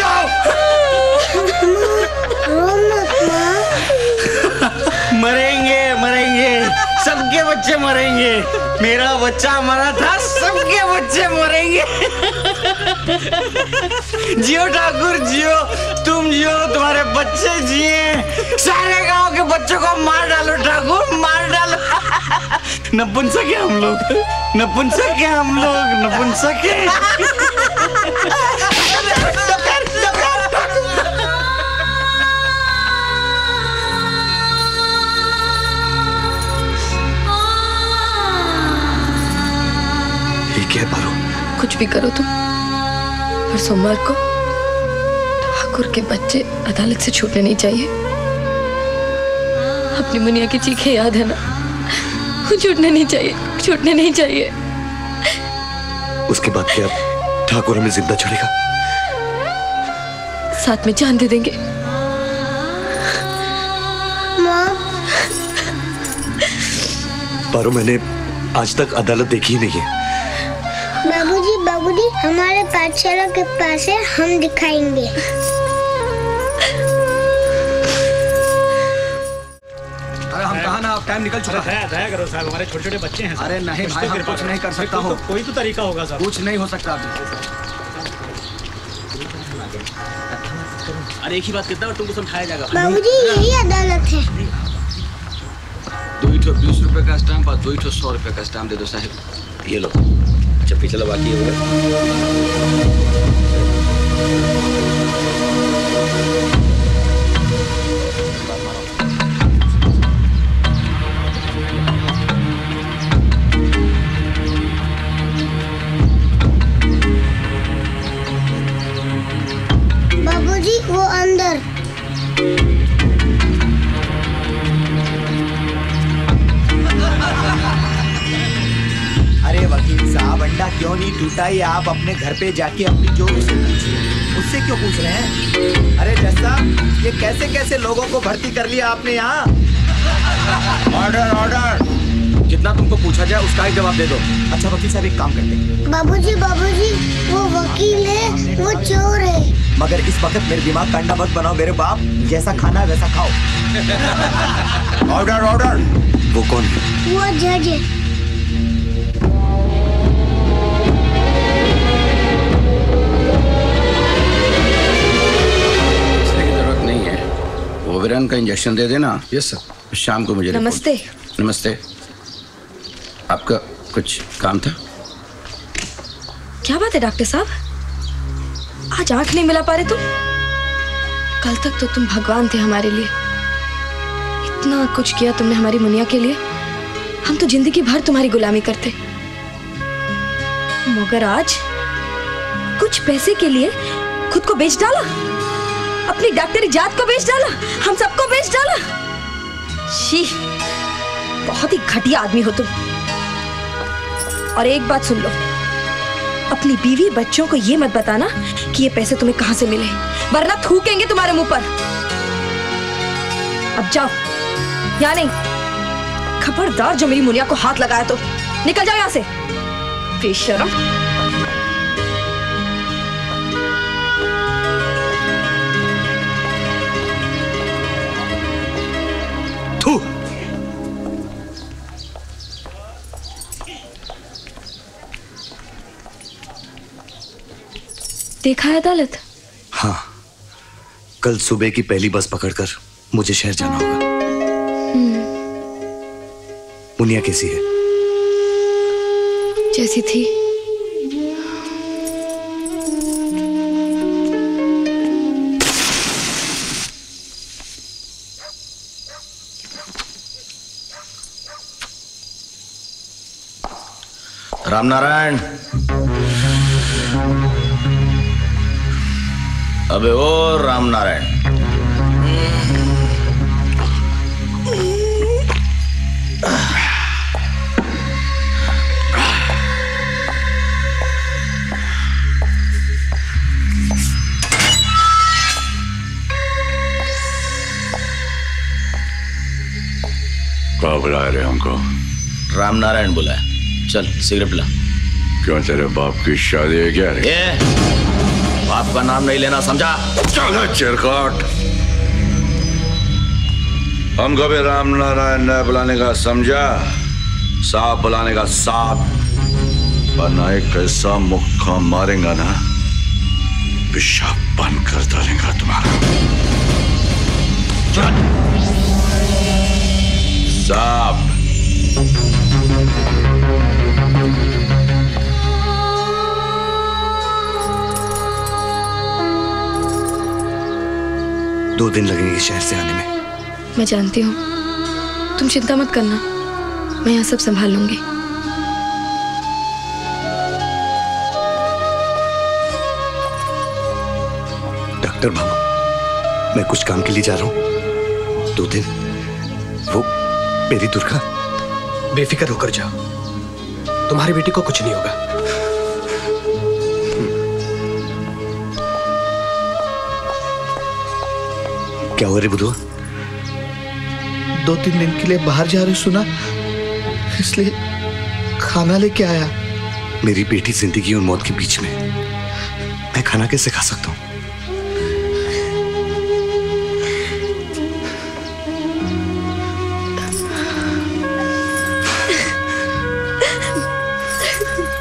जाओ। सबके बच्चे मरेंगे। मेरा बच्चा मरा था, सबके बच्चे मरेंगे। जियो ठाकुर जियो, तुम जियो, तुम्हारे बच्चे जिए, सारे गांव के बच्चों को मार डालो ठाकुर, मार डालो। नपुंसक है हम लोग, नपुंसक है हम लोग, नपुंसक है। कुछ भी करो तुम, पर सोमवार को ठाकुर के बच्चे अदालत से छूटने नहीं चाहिए। अपनी मुनिया की चीखें याद है ना, वो छूटने नहीं चाहिए, छूटने नहीं चाहिए। उसके बाद क्या ठाकुर हमें जिंदा छोड़ेगा? साथ में जान दे देंगे। पारो, मैंने आज तक अदालत देखी ही नहीं है। बाबूजी हमारे पाठशाला के पास है, हम दिखाएंगे। अरे हम कहाँ ना, टाइम निकल चुका है। दया करो साहब, हमारे छोटे छोटे बच्चे हैं। अरे नहीं भाई, हम कुछ नहीं कर सकता हूँ। कोई तो तरीका होगा साहब। कुछ नहीं हो सकता। अरे एक ही बात करता हूँ, तुमको समझाया जाएगा। बाबूजी यही अदालत है। 220 रुपए का स्टाम्प और 200 रुपए का स्टाम्प दे दो साहब। ये लो, अच्छा पिछला बाकी हो गया। बाबूजी वो अंदर। वकील साहब, अंडा क्यों नहीं टूटा ये आप अपने घर पे जाके अपनी जो उससे पूछिए, उससे क्यों पूछ रहे हैं? अरे जज साहब, ये कैसे कैसे लोगों को भर्ती कर लिया आपने यहाँ? ऑर्डर ऑर्डर, जितना तुमको पूछा जाए उसका ही जवाब दे दो। अच्छा वकील साहब, एक काम करते हैं। बाबूजी वो वकील है, वो चोर है। मगर इस वक्त मेरे दिमाग का अंडा मत बनाओ मेरे बाप, जैसा खाना है वैसा खाओ। Order order. वो कौन है? वो जज है। ओवेरॉन का इंजेक्शन दे देना। Yes sir. शाम को मुझे। नमस्ते। नमस्ते। आपका कुछ काम था? क्या बात है डॉक्टर साहब, आज आंख नहीं मिला पा रहे तुम? कल तक तो तुम भगवान थे हमारे लिए, इतना कुछ किया तुमने हमारी मुनिया के लिए, हम तो जिंदगी भर तुम्हारी गुलामी करते, मगर आज कुछ पैसे के लिए खुद को बेच डाला, अपनी डॉक्टरी जात को बेच डाला, हम सबको बेच डाला। शी, बहुत ही घटिया आदमी हो तुम। और एक बात सुन लो, अपनी बीवी बच्चों को ये मत बताना कि ये पैसे तुम्हें कहां से मिले, वरना थूकेंगे तुम्हारे मुंह पर। अब जाओ, या नहीं, खबरदार जो मेरी मुनिया को हाथ लगाया तो निकल जाओ यहां से, बेशर्म। देखा है अदालत? हाँ, कल सुबह की पहली बस पकड़कर मुझे शहर जाना होगा। मुनिया कैसी है? जैसी थी। रामनारायण, अबे ओ रामनारायण, क्या बुला रहे हमको? रामनारायण बुलाया। चल सिगरेट पिला। क्यों, तेरे बाप की शादी है क्या? ये बाप का नाम नहीं लेना, समझा? चलो चिरकट, हमको भी राम नारायण न बुलाने का, समझा? सांप बुलाने का सांप, वरना एक ऐसा मुक्का मारेंगा ना, पेशाब बंद कर डालेंगा तुम्हारा। सांप दो दिन लगेंगे शहर से आने में। मैं जानती हूँ, तुम चिंता मत करना, मैं यहाँ सब संभाल लूंगी। डॉक्टर बाबू, मैं कुछ काम के लिए जा रहा हूँ। 2 दिन वो मेरी दुर्गा। बेफिक्र होकर जाओ, तुम्हारी बेटी को कुछ नहीं होगा। क्या हो रही बुधुआ? 2-3 दिन के लिए बाहर जा रहे सुना, इसलिए खाना लेके आया। मेरी बेटी जिंदगी और मौत के बीच में, मैं खाना कैसे खा सकता हूँ?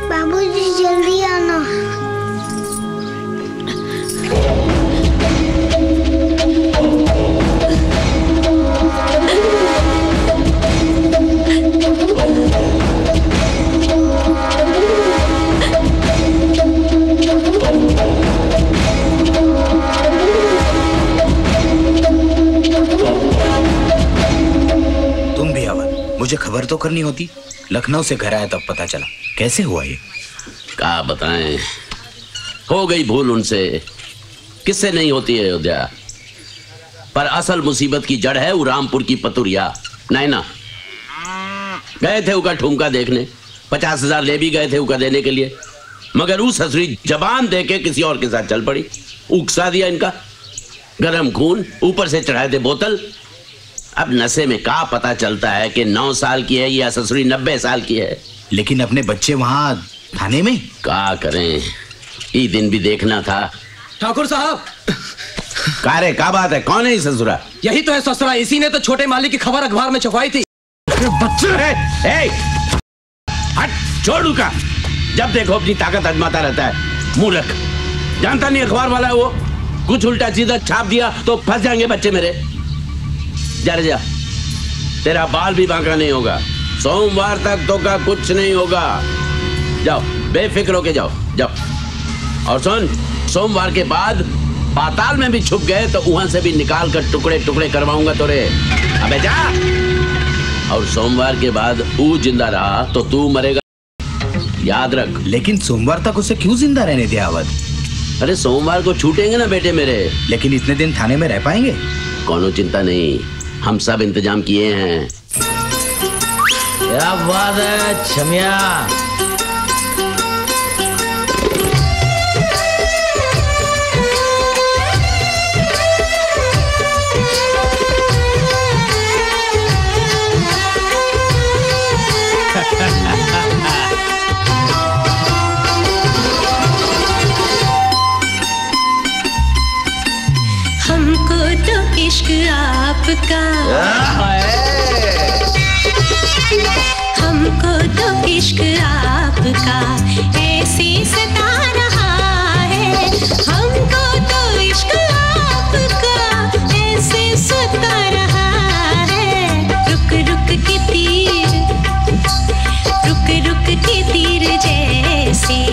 बाबूजी जल्दी आना। मुझे खबर तो करनी होती, लखनऊ से घर आया तब पता चला। कैसे हुआ ये? क्या बताएं, हो गई भूल उनसे। किससे नहीं होती है अयोध्या, पर असल मुसीबत की जड़ है वो रामपुर की पतुरिया नैना। गए थे उका ठुमका देखने, 50,000 ले भी गए थे उका देने के लिए, मगर उस हसरी जबान देके किसी और के साथ चल पड़ी। उकसा दिया इनका, गरम खून, ऊपर से चढ़ाए थे बोतल। अब नशे में क्या पता चलता है कि 9 साल की है या ससुरी 90 साल की है। लेकिन अपने बच्चे वहाँ थाने में क्या करें, ये दिन भी देखना था। ठाकुर साहब, कारे क्या बात है, कौन है ससुरा? यही तो है ससुरा, इसी ने तो छोटे माली की खबर अखबार में छपवाई थी। बच्चे हट, छोड़ उका, जब देखो अपनी ताकत आजमाता रहता है मूर्ख। जानता नहीं अखबार वाला है वो, कुछ उल्टा सीधा छाप दिया तो फंस जाएंगे बच्चे मेरे। जा, तेरा बाल भी बांका नहीं होगा, सोमवार तक तो का कुछ नहीं होगा। जाओ, बेफिक्र होके जाओ, जाओ। और सुन, सोमवार के बाद पाताल में भी छुप गए तो वहां से भी निकाल कर टुकड़े टुकड़े करवाऊंगा तोरे। अबे जा। और सोमवार के बाद वो जिंदा रहा तो तू मरेगा, याद रख। लेकिन सोमवार तक उसे क्यों जिंदा रहने दिया अवध? अरे सोमवार को छूटेंगे ना बेटे मेरे। लेकिन इतने दिन थाने में रह पाएंगे? कोनो चिंता नहीं, हम सब इंतजाम किए हैं। क्या बात है छमिया, हमको तो इश्क आपका, हमको तो इश्क आपका ऐसे सता रहा है, हमको तो इश्क आपका ऐसे सता रहा है। रुक रुक के तीर, रुक रुक के तीर जैसे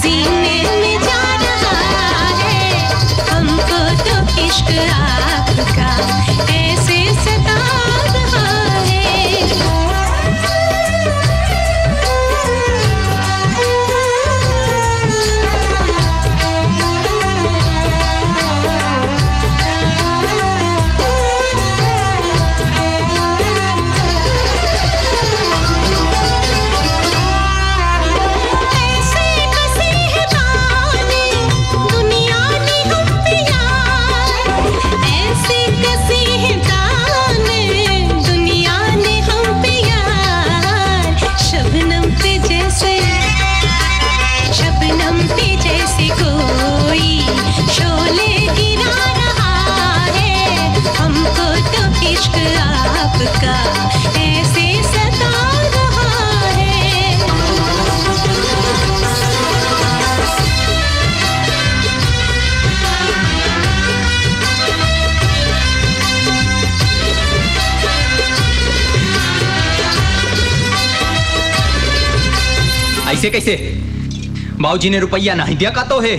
सीने में जा रहा है, हमको तो इश्क आपका ऐसे सता रहा है। कैसे कैसे? बाबूजी ने रुपया नहीं दिया का तो है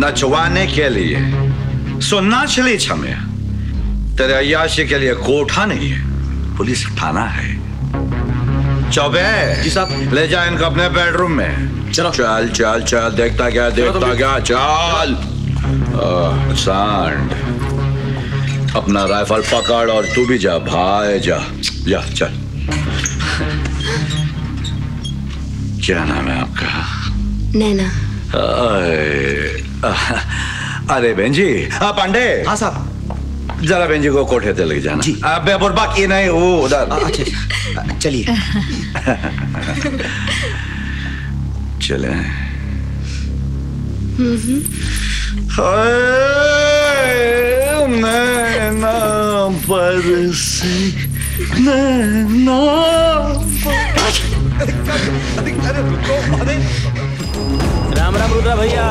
नचवाने के लिए, सो नाच ले छमे। तेरे अयाशी के लिए कोठा नहीं है, पुलिस थाना है। चौबे जी साहब, ले जाए इनको अपने बेडरूम में। चलो चल चल चल, देखता क्या देखता क्या, चल। सांड, अपना राइफल पकड़ और तू भी जा भाई, जा जा चल। क्या नाम है आपका? नैना। अरे बेंजी, हाँ पांडे। हाँ साहब। जरा बेंजी को कोठे ते लेके जाना। जी। अबे बुर्बाक ये नहीं, वो उधर। अच्छा चलिए। चले। नैना परसी, नैना परसी। राम राम रुद्रा भैया।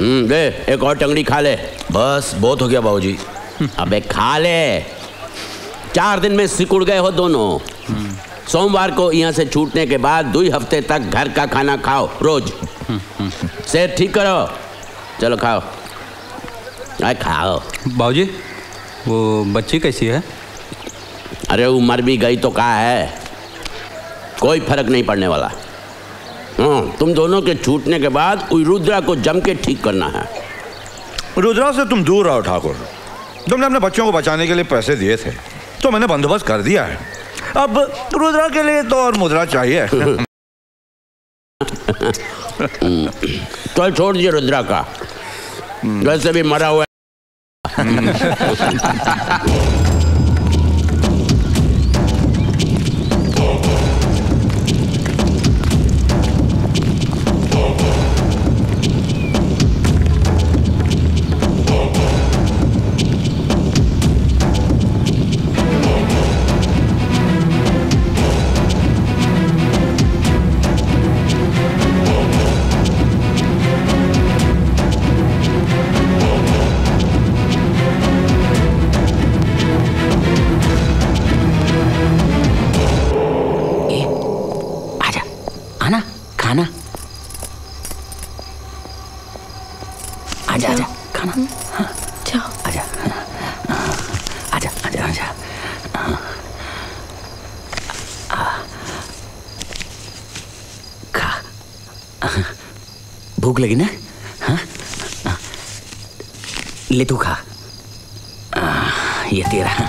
ले एक और टंगड़ी खा ले। बस बहुत हो गया बाबूजी। अबे खा ले, 4 दिन में सिकुड़ गए हो दोनों। सोमवार को यहाँ से छूटने के बाद 2 हफ्ते तक घर का खाना खाओ रोज। सेहत ठीक करो। चलो खाओ, अरे खाओ। बाबूजी वो बच्ची कैसी है? अरे वो मर भी गई तो कहा है, कोई फर्क नहीं पड़ने वाला। हाँ, तुम दोनों के छूटने के बाद रुद्रा को जम के ठीक करना है। रुद्रा से तुम दूर रहो ठाकुर। तुमने अपने बच्चों को बचाने के लिए पैसे दिए थे तो मैंने बंदोबस्त कर दिया है। अब रुद्रा के लिए तो और मुद्रा चाहिए। तो छोड़ दिया रुद्रा का, वैसे भी मरा हुआ है। भूख लगी ना? हाँ ले तू खा, ये तेरा।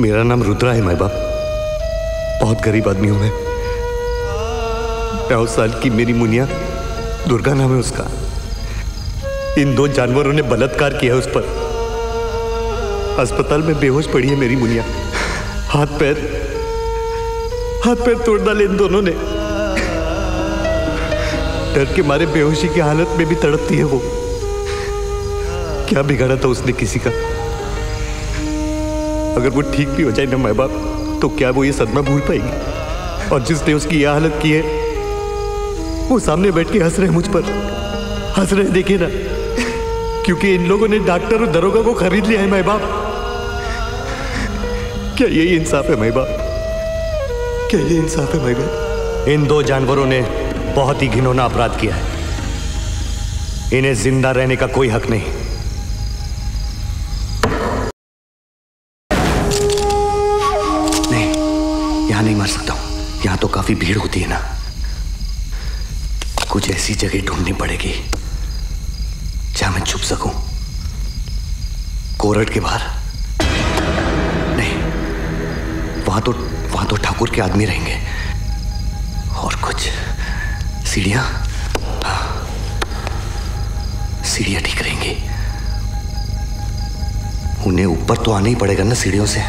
मेरा नाम रुद्रा है माई बाप। बहुत गरीब आदमी हूँ मैं। 9 साल की मेरी मुनिया, दुर्गा नाम है उसका, इन 2 जानवरों ने बलात्कार किया है उस पर। अस्पताल में बेहोश पड़ी है मेरी मुनिया। हाथ पैर तोड़ डाले इन दोनों ने। डर के मारे बेहोशी की हालत में भी तड़पती है वो। क्या बिगाड़ा था उसने किसी का? अगर वो ठीक भी हो जाए ना माँ बाप, तो क्या वो ये सदमा भूल पाएगी? और जिसने उसकी यह हालत की है, वो सामने बैठ के हंस रहे हैं मुझ पर। हंस रहे देखिए ना, क्योंकि इन लोगों ने डॉक्टर और दरोगा को खरीद लिया है माँ बाप। क्या यही इंसाफ है माँ बाप? क्या यही इंसाफ है माँ बाप? इन 2 जानवरों ने बहुत ही घिनौना अपराध किया है। इन्हें जिंदा रहने का कोई हक नहीं। तो काफी भीड़ होती है ना, कुछ ऐसी जगह ढूंढनी पड़ेगी जहां मैं छुप सकूं। कोरट के बाहर नहीं, वहां तो ठाकुर के आदमी रहेंगे। और कुछ सीढ़ियां, सीढ़ियां ठीक रहेंगी। उन्हें ऊपर तो आना ही पड़ेगा ना सीढ़ियों से।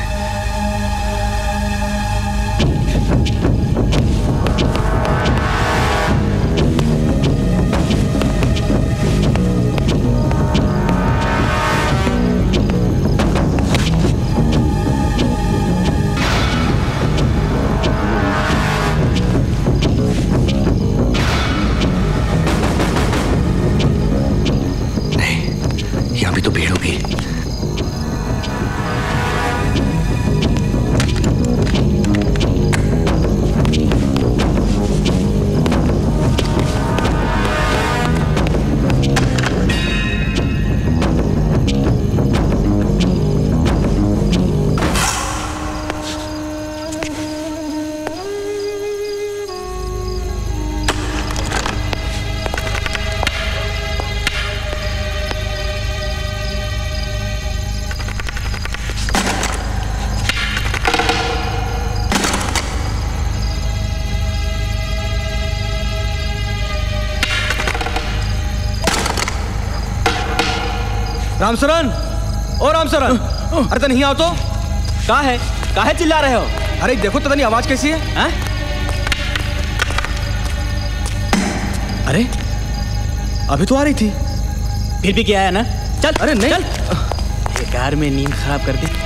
रामसरण, ओ रामसरण, अरे तो नहीं आओ तो? काहे चिल्ला रहे हो? अरे देखो तो नहीं, आवाज कैसी है? अरे अभी तो आ रही थी, फिर भी क्या है ना। चल, अरे नहीं, चल। कार में नींद खराब कर दी।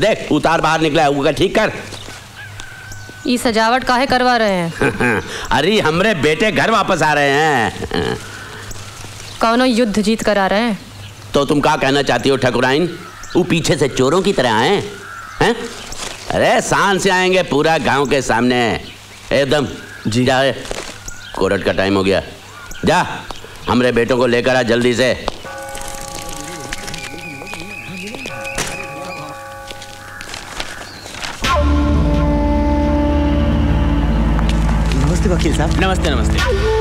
देख उतार बाहर निकला है, उका ठीक कर। ये सजावट काहे करवा रहे हैं? अरे हमरे बेटे घर वापस आ रहे हैं। कौनो युद्ध जीत कर आ रहे हैं? तो तुम क्या कहना चाहती हो ठाकुराइन? वो पीछे से चोरों की तरह आए हैं? अरे शान से आएंगे, पूरा गांव के सामने एकदम। जी जा, कोरट का टाइम हो गया, जा हमरे बेटों को लेकर आ जल्दी से। वकील साहब नमस्ते। नमस्ते।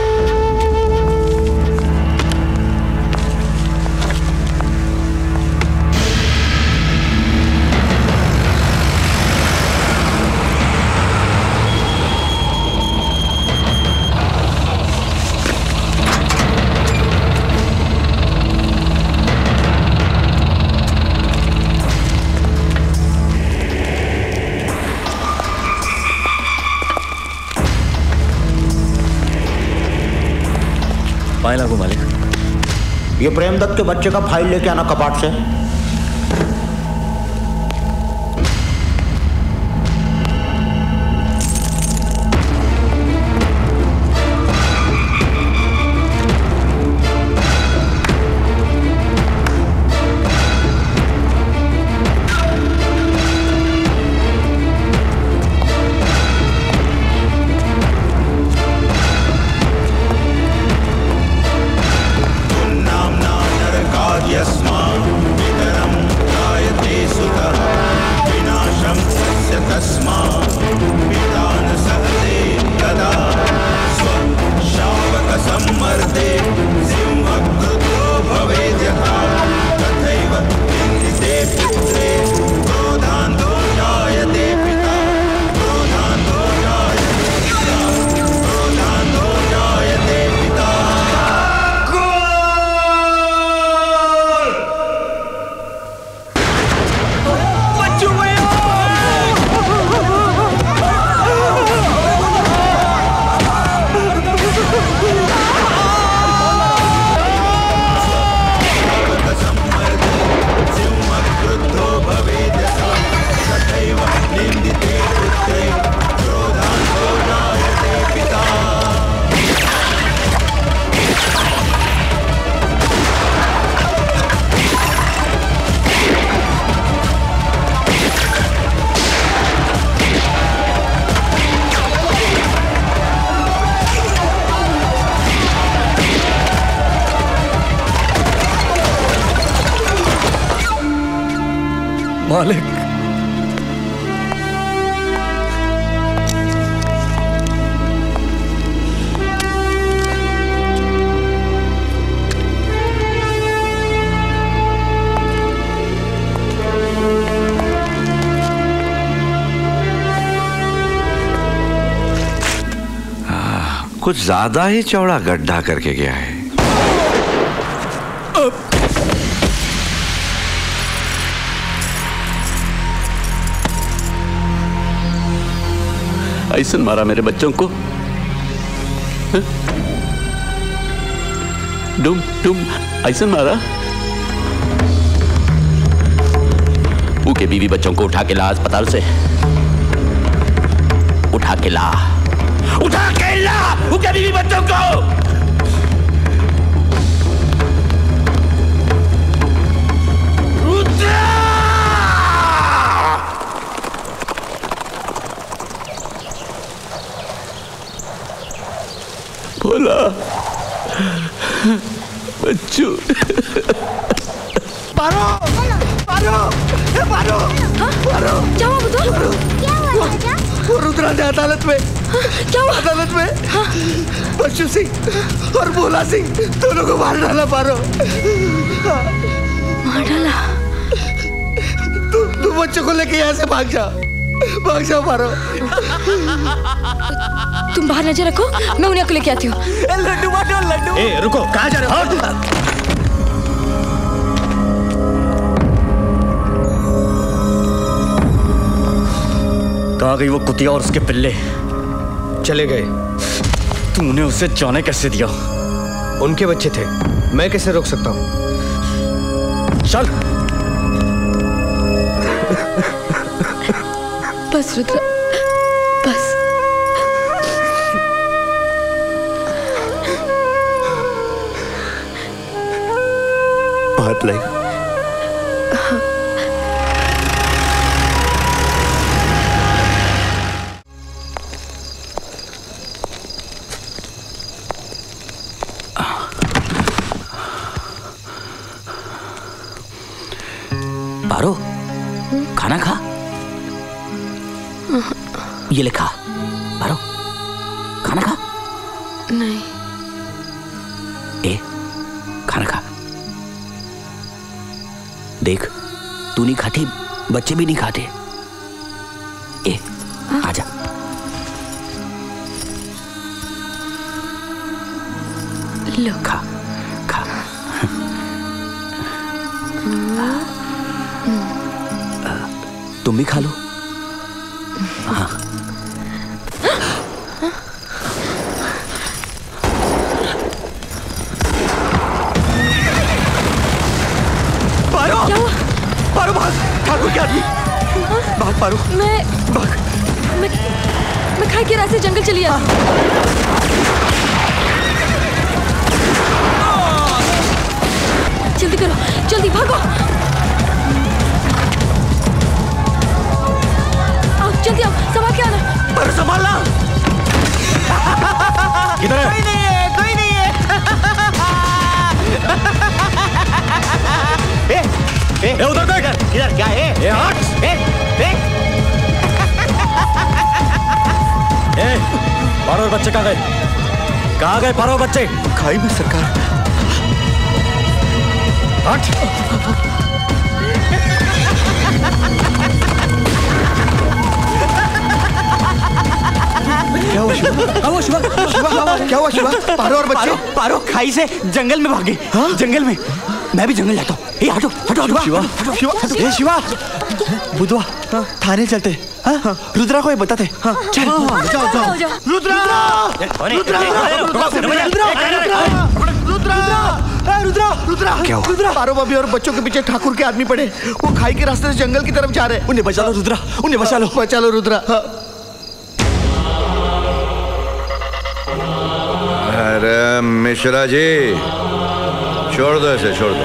लागू मालिक, ये प्रेमदत्त के बच्चे का फाइल लेके आना कपाट से। मालिक। कुछ ज्यादा ही चौड़ा गड्ढा करके गया है। ऐसा मारा मेरे बच्चों को। डूम डूम ऐसा मारा। उके बीवी बच्चों को उठा के ला अस्पताल से। उठा के ला, उठा के ला उके बीवी बच्चों को। भोला, बच्चू, पारो, पारो, पारो, पारो, जाओ बुद्धू, क्या हुआ राजा? वो रुद्रा ने अदालत में, क्या हुआ अदालत में? बच्चू सिंह और भोला सिंह दोनों को मार डाला पारो। मार डाला? तू बच्चों को लेके यहाँ से भाग जा पारो। तुम बाहर नजर रखो, मैं उन्हें को लेके आती हूँ। लड्डू बाटो, लड्डू। ए रुको, कहाँ जा रहे हो? कहाँ गई वो कुतिया और उसके पिल्ले? चले गए। तूने उसे जाने कैसे दिया? उनके बच्चे थे, मैं कैसे रोक सकता हूँ? चल। बस रुद्रा, like पारो खाना खा, ये ले खा। पारो खाना खा। नहीं ए खाना खा। देख तू नहीं खाती, बच्चे भी नहीं खाते। ए आजा। लो खा खा। तुम भी खा लो। हाँ भाग पारो। मैं खाई के रास्ते जंगल चली आती हूँ। जल्दी करो, जल्दी भागो। आओ जल्दी आओ, संभाल के आना। पर संभालना। किधर है? कोई नहीं है, कोई नहीं है। ए उधर तो इधर इधर क्या है? ए हट। ए पारो बच्चे कहाँ गए? कहाँ गए पारो बच्चे? खाई भी सरकार। हट। क्या हुआ शिवा? आओ शिवा, शिवा क्या हुआ शिवा? पारो और बच्चे? पारो खाई से जंगल में भागे। जंगल में? मैं भी जंगल जाता हूँ। ए हटो हटो शिवा, शिवा शिवा। बुधवा थाने चलते। रुद्रा को ये बताते। चल जाओ जाओ। रुद्रा रुद्रा रुद्रा रुद्रा रुद्रा। क्या हुआ? रुद्रा पारो भाभी और बच्चों के पीछे ठाकुर के आदमी पड़े। वो खाई के रास्ते से जंगल की तरफ जा रहे। उन्हें बचा लो रुद्रा, उन्हें बचा लो, बचा लो रुद्रा। अरे मिश्रा जी छोड़ दो, ऐसे छोड़ दो।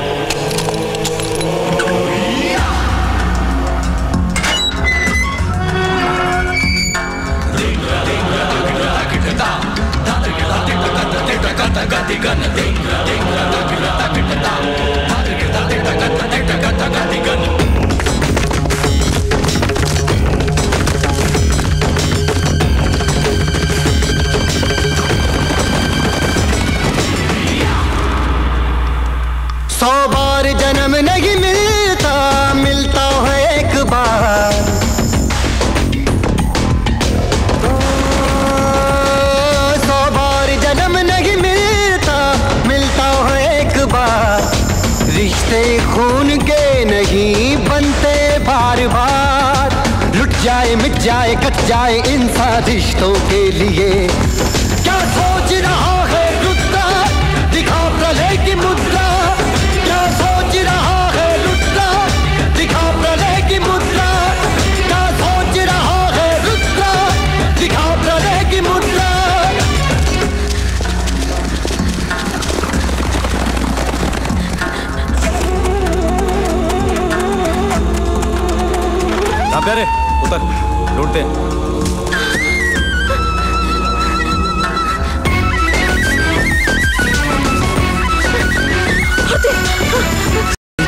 खून के नहीं बनते बार बार, लुट जाए मिट जाए कट जाए इन साजिशों के लिए। क्या सोच रहा है रुद्रा, दिखा प्रलय की मुद्रा। क्या सोच रहा है रुद्रा, दिखा प्रलय की मुद्रा। क्या सोच रहा है रुद्रा, दिखा प्रलय की मुद्रा। अरे उतर, लूटते हैं।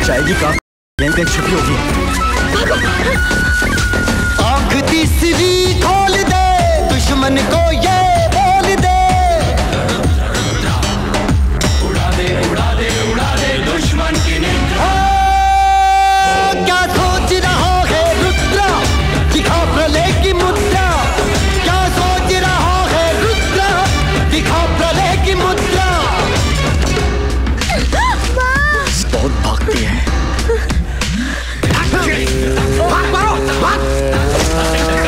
जाएगी का यहीं पे छुपी होगी। आंख तीसरी खोल दे, दुश्मन को ये बोल दे। उड़ा दे उड़ा दे उड़ा दे दुश्मन की निद्रा। क्या सोच रहा है रुद्रा, दिखा प्रलय की मुद्रा। क्या सोच रहा है रुद्रा, दिखा प्रलय की मुद्रा। बहुत भागती है।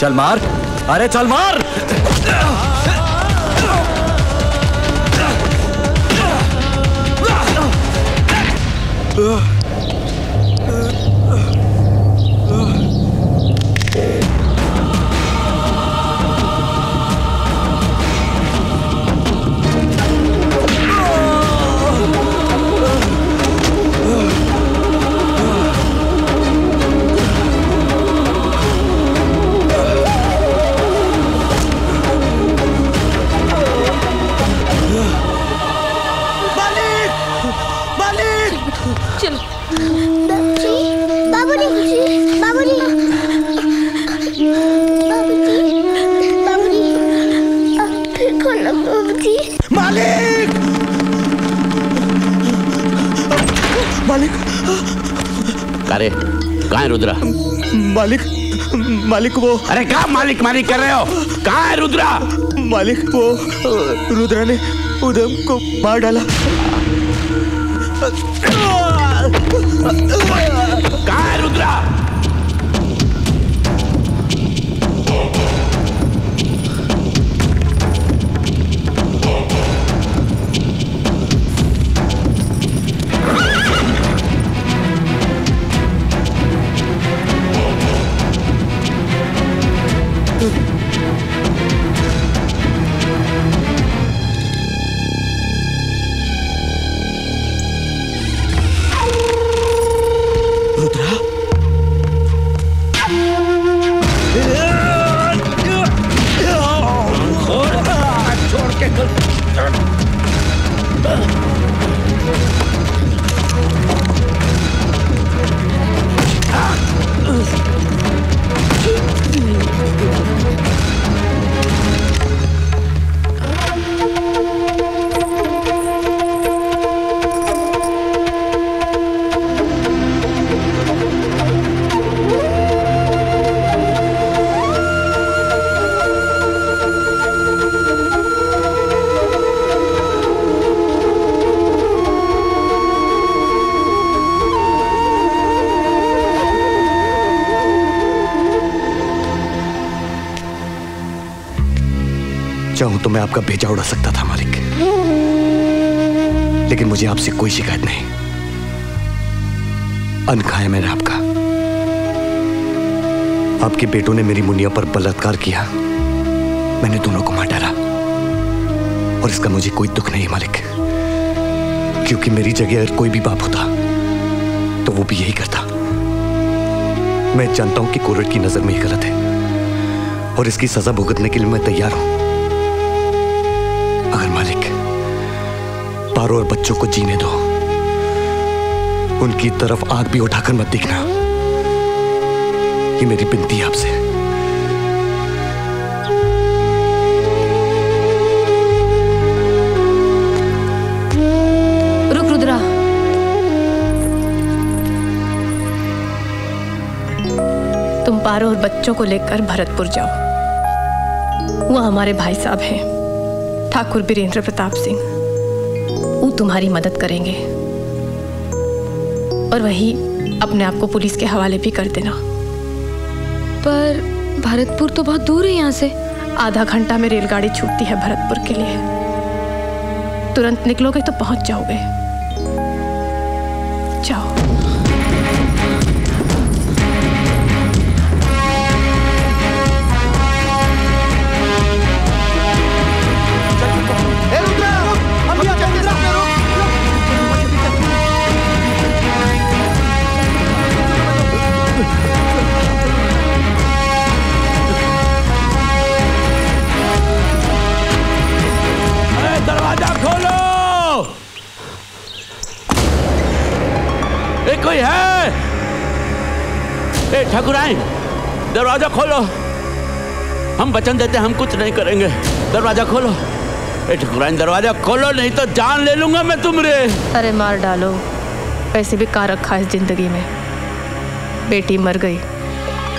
चल मार, अरे चल मार। मालिक मालिक वो, अरे क्या मालिक मालिक कर रहे हो, कहाँ है रुद्रा? मालिक वो रुद्रा ने उधम को मार डाला। कहाँ है रुद्रा? तो मैं आपका भेजा उड़ा सकता था मालिक, लेकिन मुझे आपसे कोई शिकायत नहीं। अनखाया मैंने आपका। आपके बेटों ने मेरी मुनिया पर बलात्कार किया, मैंने दोनों को मार डाला और इसका मुझे कोई दुख नहीं मालिक, क्योंकि मेरी जगह अगर कोई भी बाप होता तो वो भी यही करता। मैं जानता हूं कि कोर्ट की नजर में ये गलत है और इसकी सजा भुगतने के लिए मैं तैयार हूं। पारो और बच्चों को जीने दो, उनकी तरफ आग भी उठाकर मत दिखना, ये मेरी विनती है आपसे। रुक रुद्रा, तुम पारो और बच्चों को लेकर भरतपुर जाओ, वहां हमारे भाई साहब हैं ठाकुर बीरेंद्र प्रताप सिंह, तुम्हारी मदद करेंगे और वही अपने आप को पुलिस के हवाले भी कर देना। पर भरतपुर तो बहुत दूर है यहाँ से, आधा घंटा में रेलगाड़ी छूटती है भरतपुर के लिए, तुरंत निकलोगे तो पहुंच जाओगे। जाओ। ठाकुराइन, दरवाजा खोलो। हम वचन देते हैं हम कुछ नहीं करेंगे। दरवाजा खोलो। ए ठाकुराइन दरवाजा खोलो, नहीं तो जान ले लूंगा मैं तुमरे। अरे मार डालो, वैसे भी कहाँ रखा है इस जिंदगी में। बेटी मर गई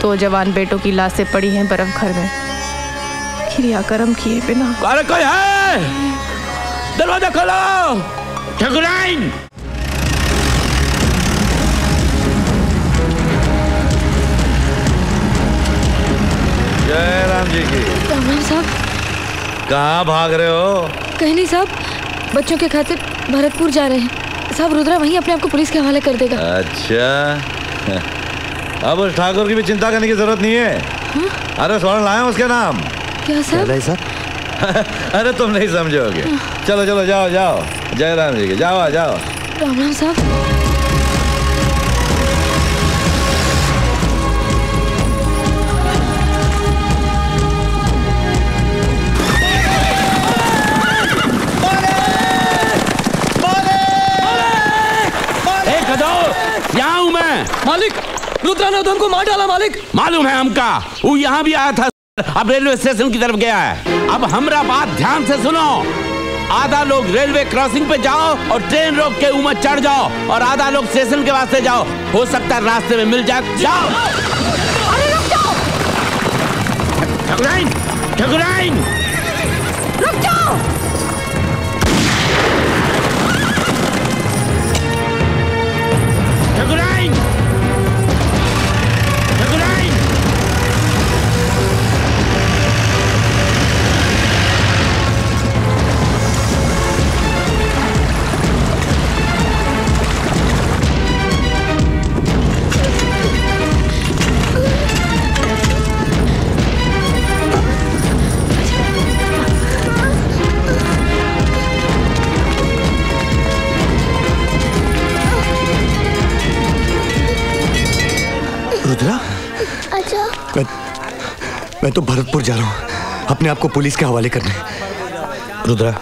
तो जवान बेटों की लाशें पड़ी हैं बर्फ घर में, क्रिया कर्म किए बिना। अरे कोई है, दरवाजा खोलो ठाकुराइन। जय राम जी की। तमन साहब कहाँ भाग रहे हो? कहीं नहीं साहब, बच्चों के खातिर भरतपुर जा रहे हैं साहब। रुद्रा वहीं अपने आप को पुलिस के हवाले कर देगा। अच्छा, अब उस ठाकुर की भी चिंता करने की जरूरत नहीं है। हा? अरे स्वर्ण लाए उसके नाम। क्या साहब? अरे तुम नहीं समझोगे। चलो चलो जाओ जाओ, जय राम जी की। जाओ जाओ। राम राम साहब। मालिक, रुद्रा ने उधम को मार डाला मालिक। मालूम है हमका, वो यहाँ भी आया था, अब रेलवे स्टेशन की तरफ गया है। अब हमरा बात ध्यान से सुनो, आधा लोग रेलवे क्रॉसिंग पे जाओ और ट्रेन रोक के उमा चढ़ जाओ और आधा लोग स्टेशन के वास्ते जाओ, हो सकता है रास्ते में मिल जाए। जाओ। अरे रुक जाओ। ठकुराइन, ठकुराइन। रुक जाओ। ठकुराइन। रुद्रा? अच्छा। मैं तो भरतपुर जा रहा हूँ अपने आप को पुलिस के हवाले करने। रुद्रा,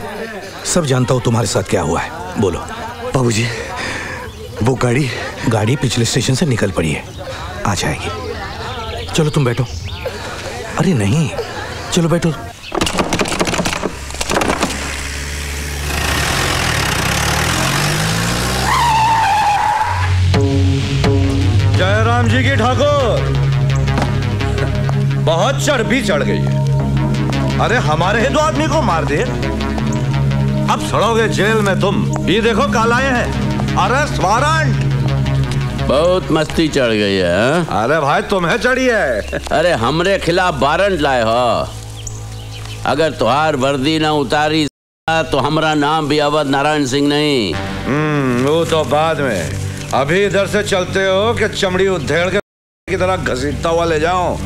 सब जानता हूँ तुम्हारे साथ क्या हुआ है, बोलो। बाबूजी, वो गाड़ी पिछले स्टेशन से निकल पड़ी है, आ जाएगी। चलो तुम बैठो। अरे नहीं, चलो बैठो। जयराम जी की ठाकुर, बहुत चढ़ भी चढ़ गई है। अरे हमारे ही दो आदमी को मार दे, अब सड़ोगे जेल में तुम। ये देखो कालाए हैं, अरेस्ट वारंट। बहुत मस्ती चढ़ गई है, है? अरे भाई तुम्हें चढ़ी है। अरे हमरे खिलाफ वारंट लाए हो, अगर तुहार वर्दी ना उतारी तो हमारा नाम भी अवध नारायण सिंह नहीं। वो तो बाद में, अभी इधर से चलते हो कि चमड़ी उधेड़ के की तरह घसीटता हुआ ले जाऊं?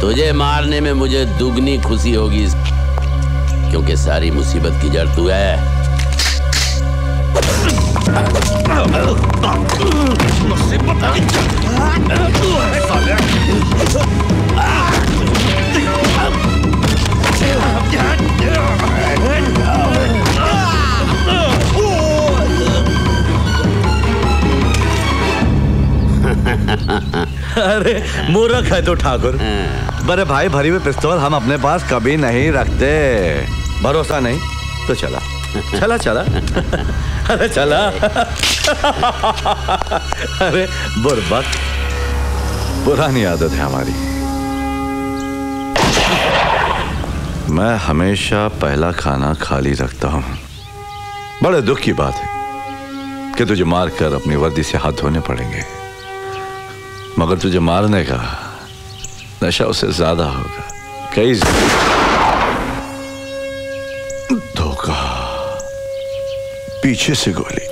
तुझे मारने में मुझे दुगनी खुशी होगी, क्योंकि सारी मुसीबत की जड़ तू है। अरे मूर्ख है तो ठाकुर। बड़े भाई, भरी में पिस्तौल हम अपने पास कभी नहीं रखते। भरोसा नहीं तो चला चला चला अरे चला अरे बुरबक, पुरानी आदत है हमारी। मैं हमेशा पहला खाना खाली रखता हूँ। बड़े दुख की बात है कि तुझे मारकर अपनी वर्दी से हाथ धोने पड़ेंगे, मगर तुझे मारने का नशा उससे ज्यादा होगा। कई धोखा, पीछे से गोली।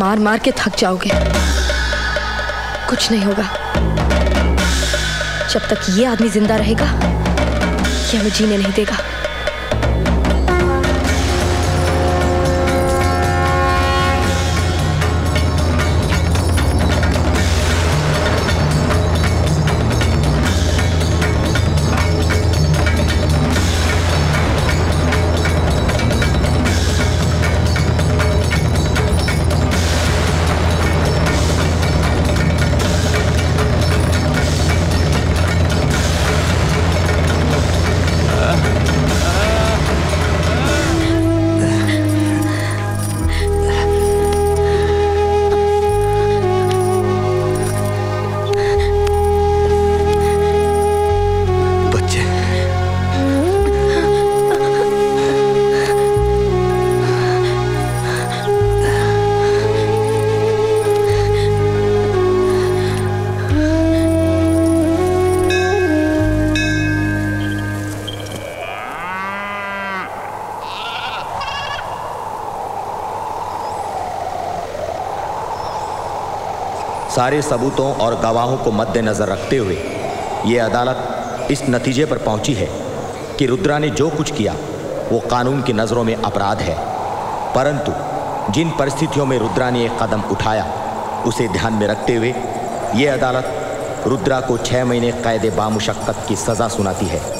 मार मार के थक जाओगे, कुछ नहीं होगा। जब तक ये आदमी जिंदा रहेगा ये हमें जीने नहीं देगा। सारे सबूतों और गवाहों को मद्देनजर रखते हुए ये अदालत इस नतीजे पर पहुंची है कि रुद्रा ने जो कुछ किया वो कानून की नज़रों में अपराध है, परंतु जिन परिस्थितियों में रुद्रा ने एक कदम उठाया उसे ध्यान में रखते हुए ये अदालत रुद्रा को 6 महीने कैद-ए-बामुशक्कत की सज़ा सुनाती है।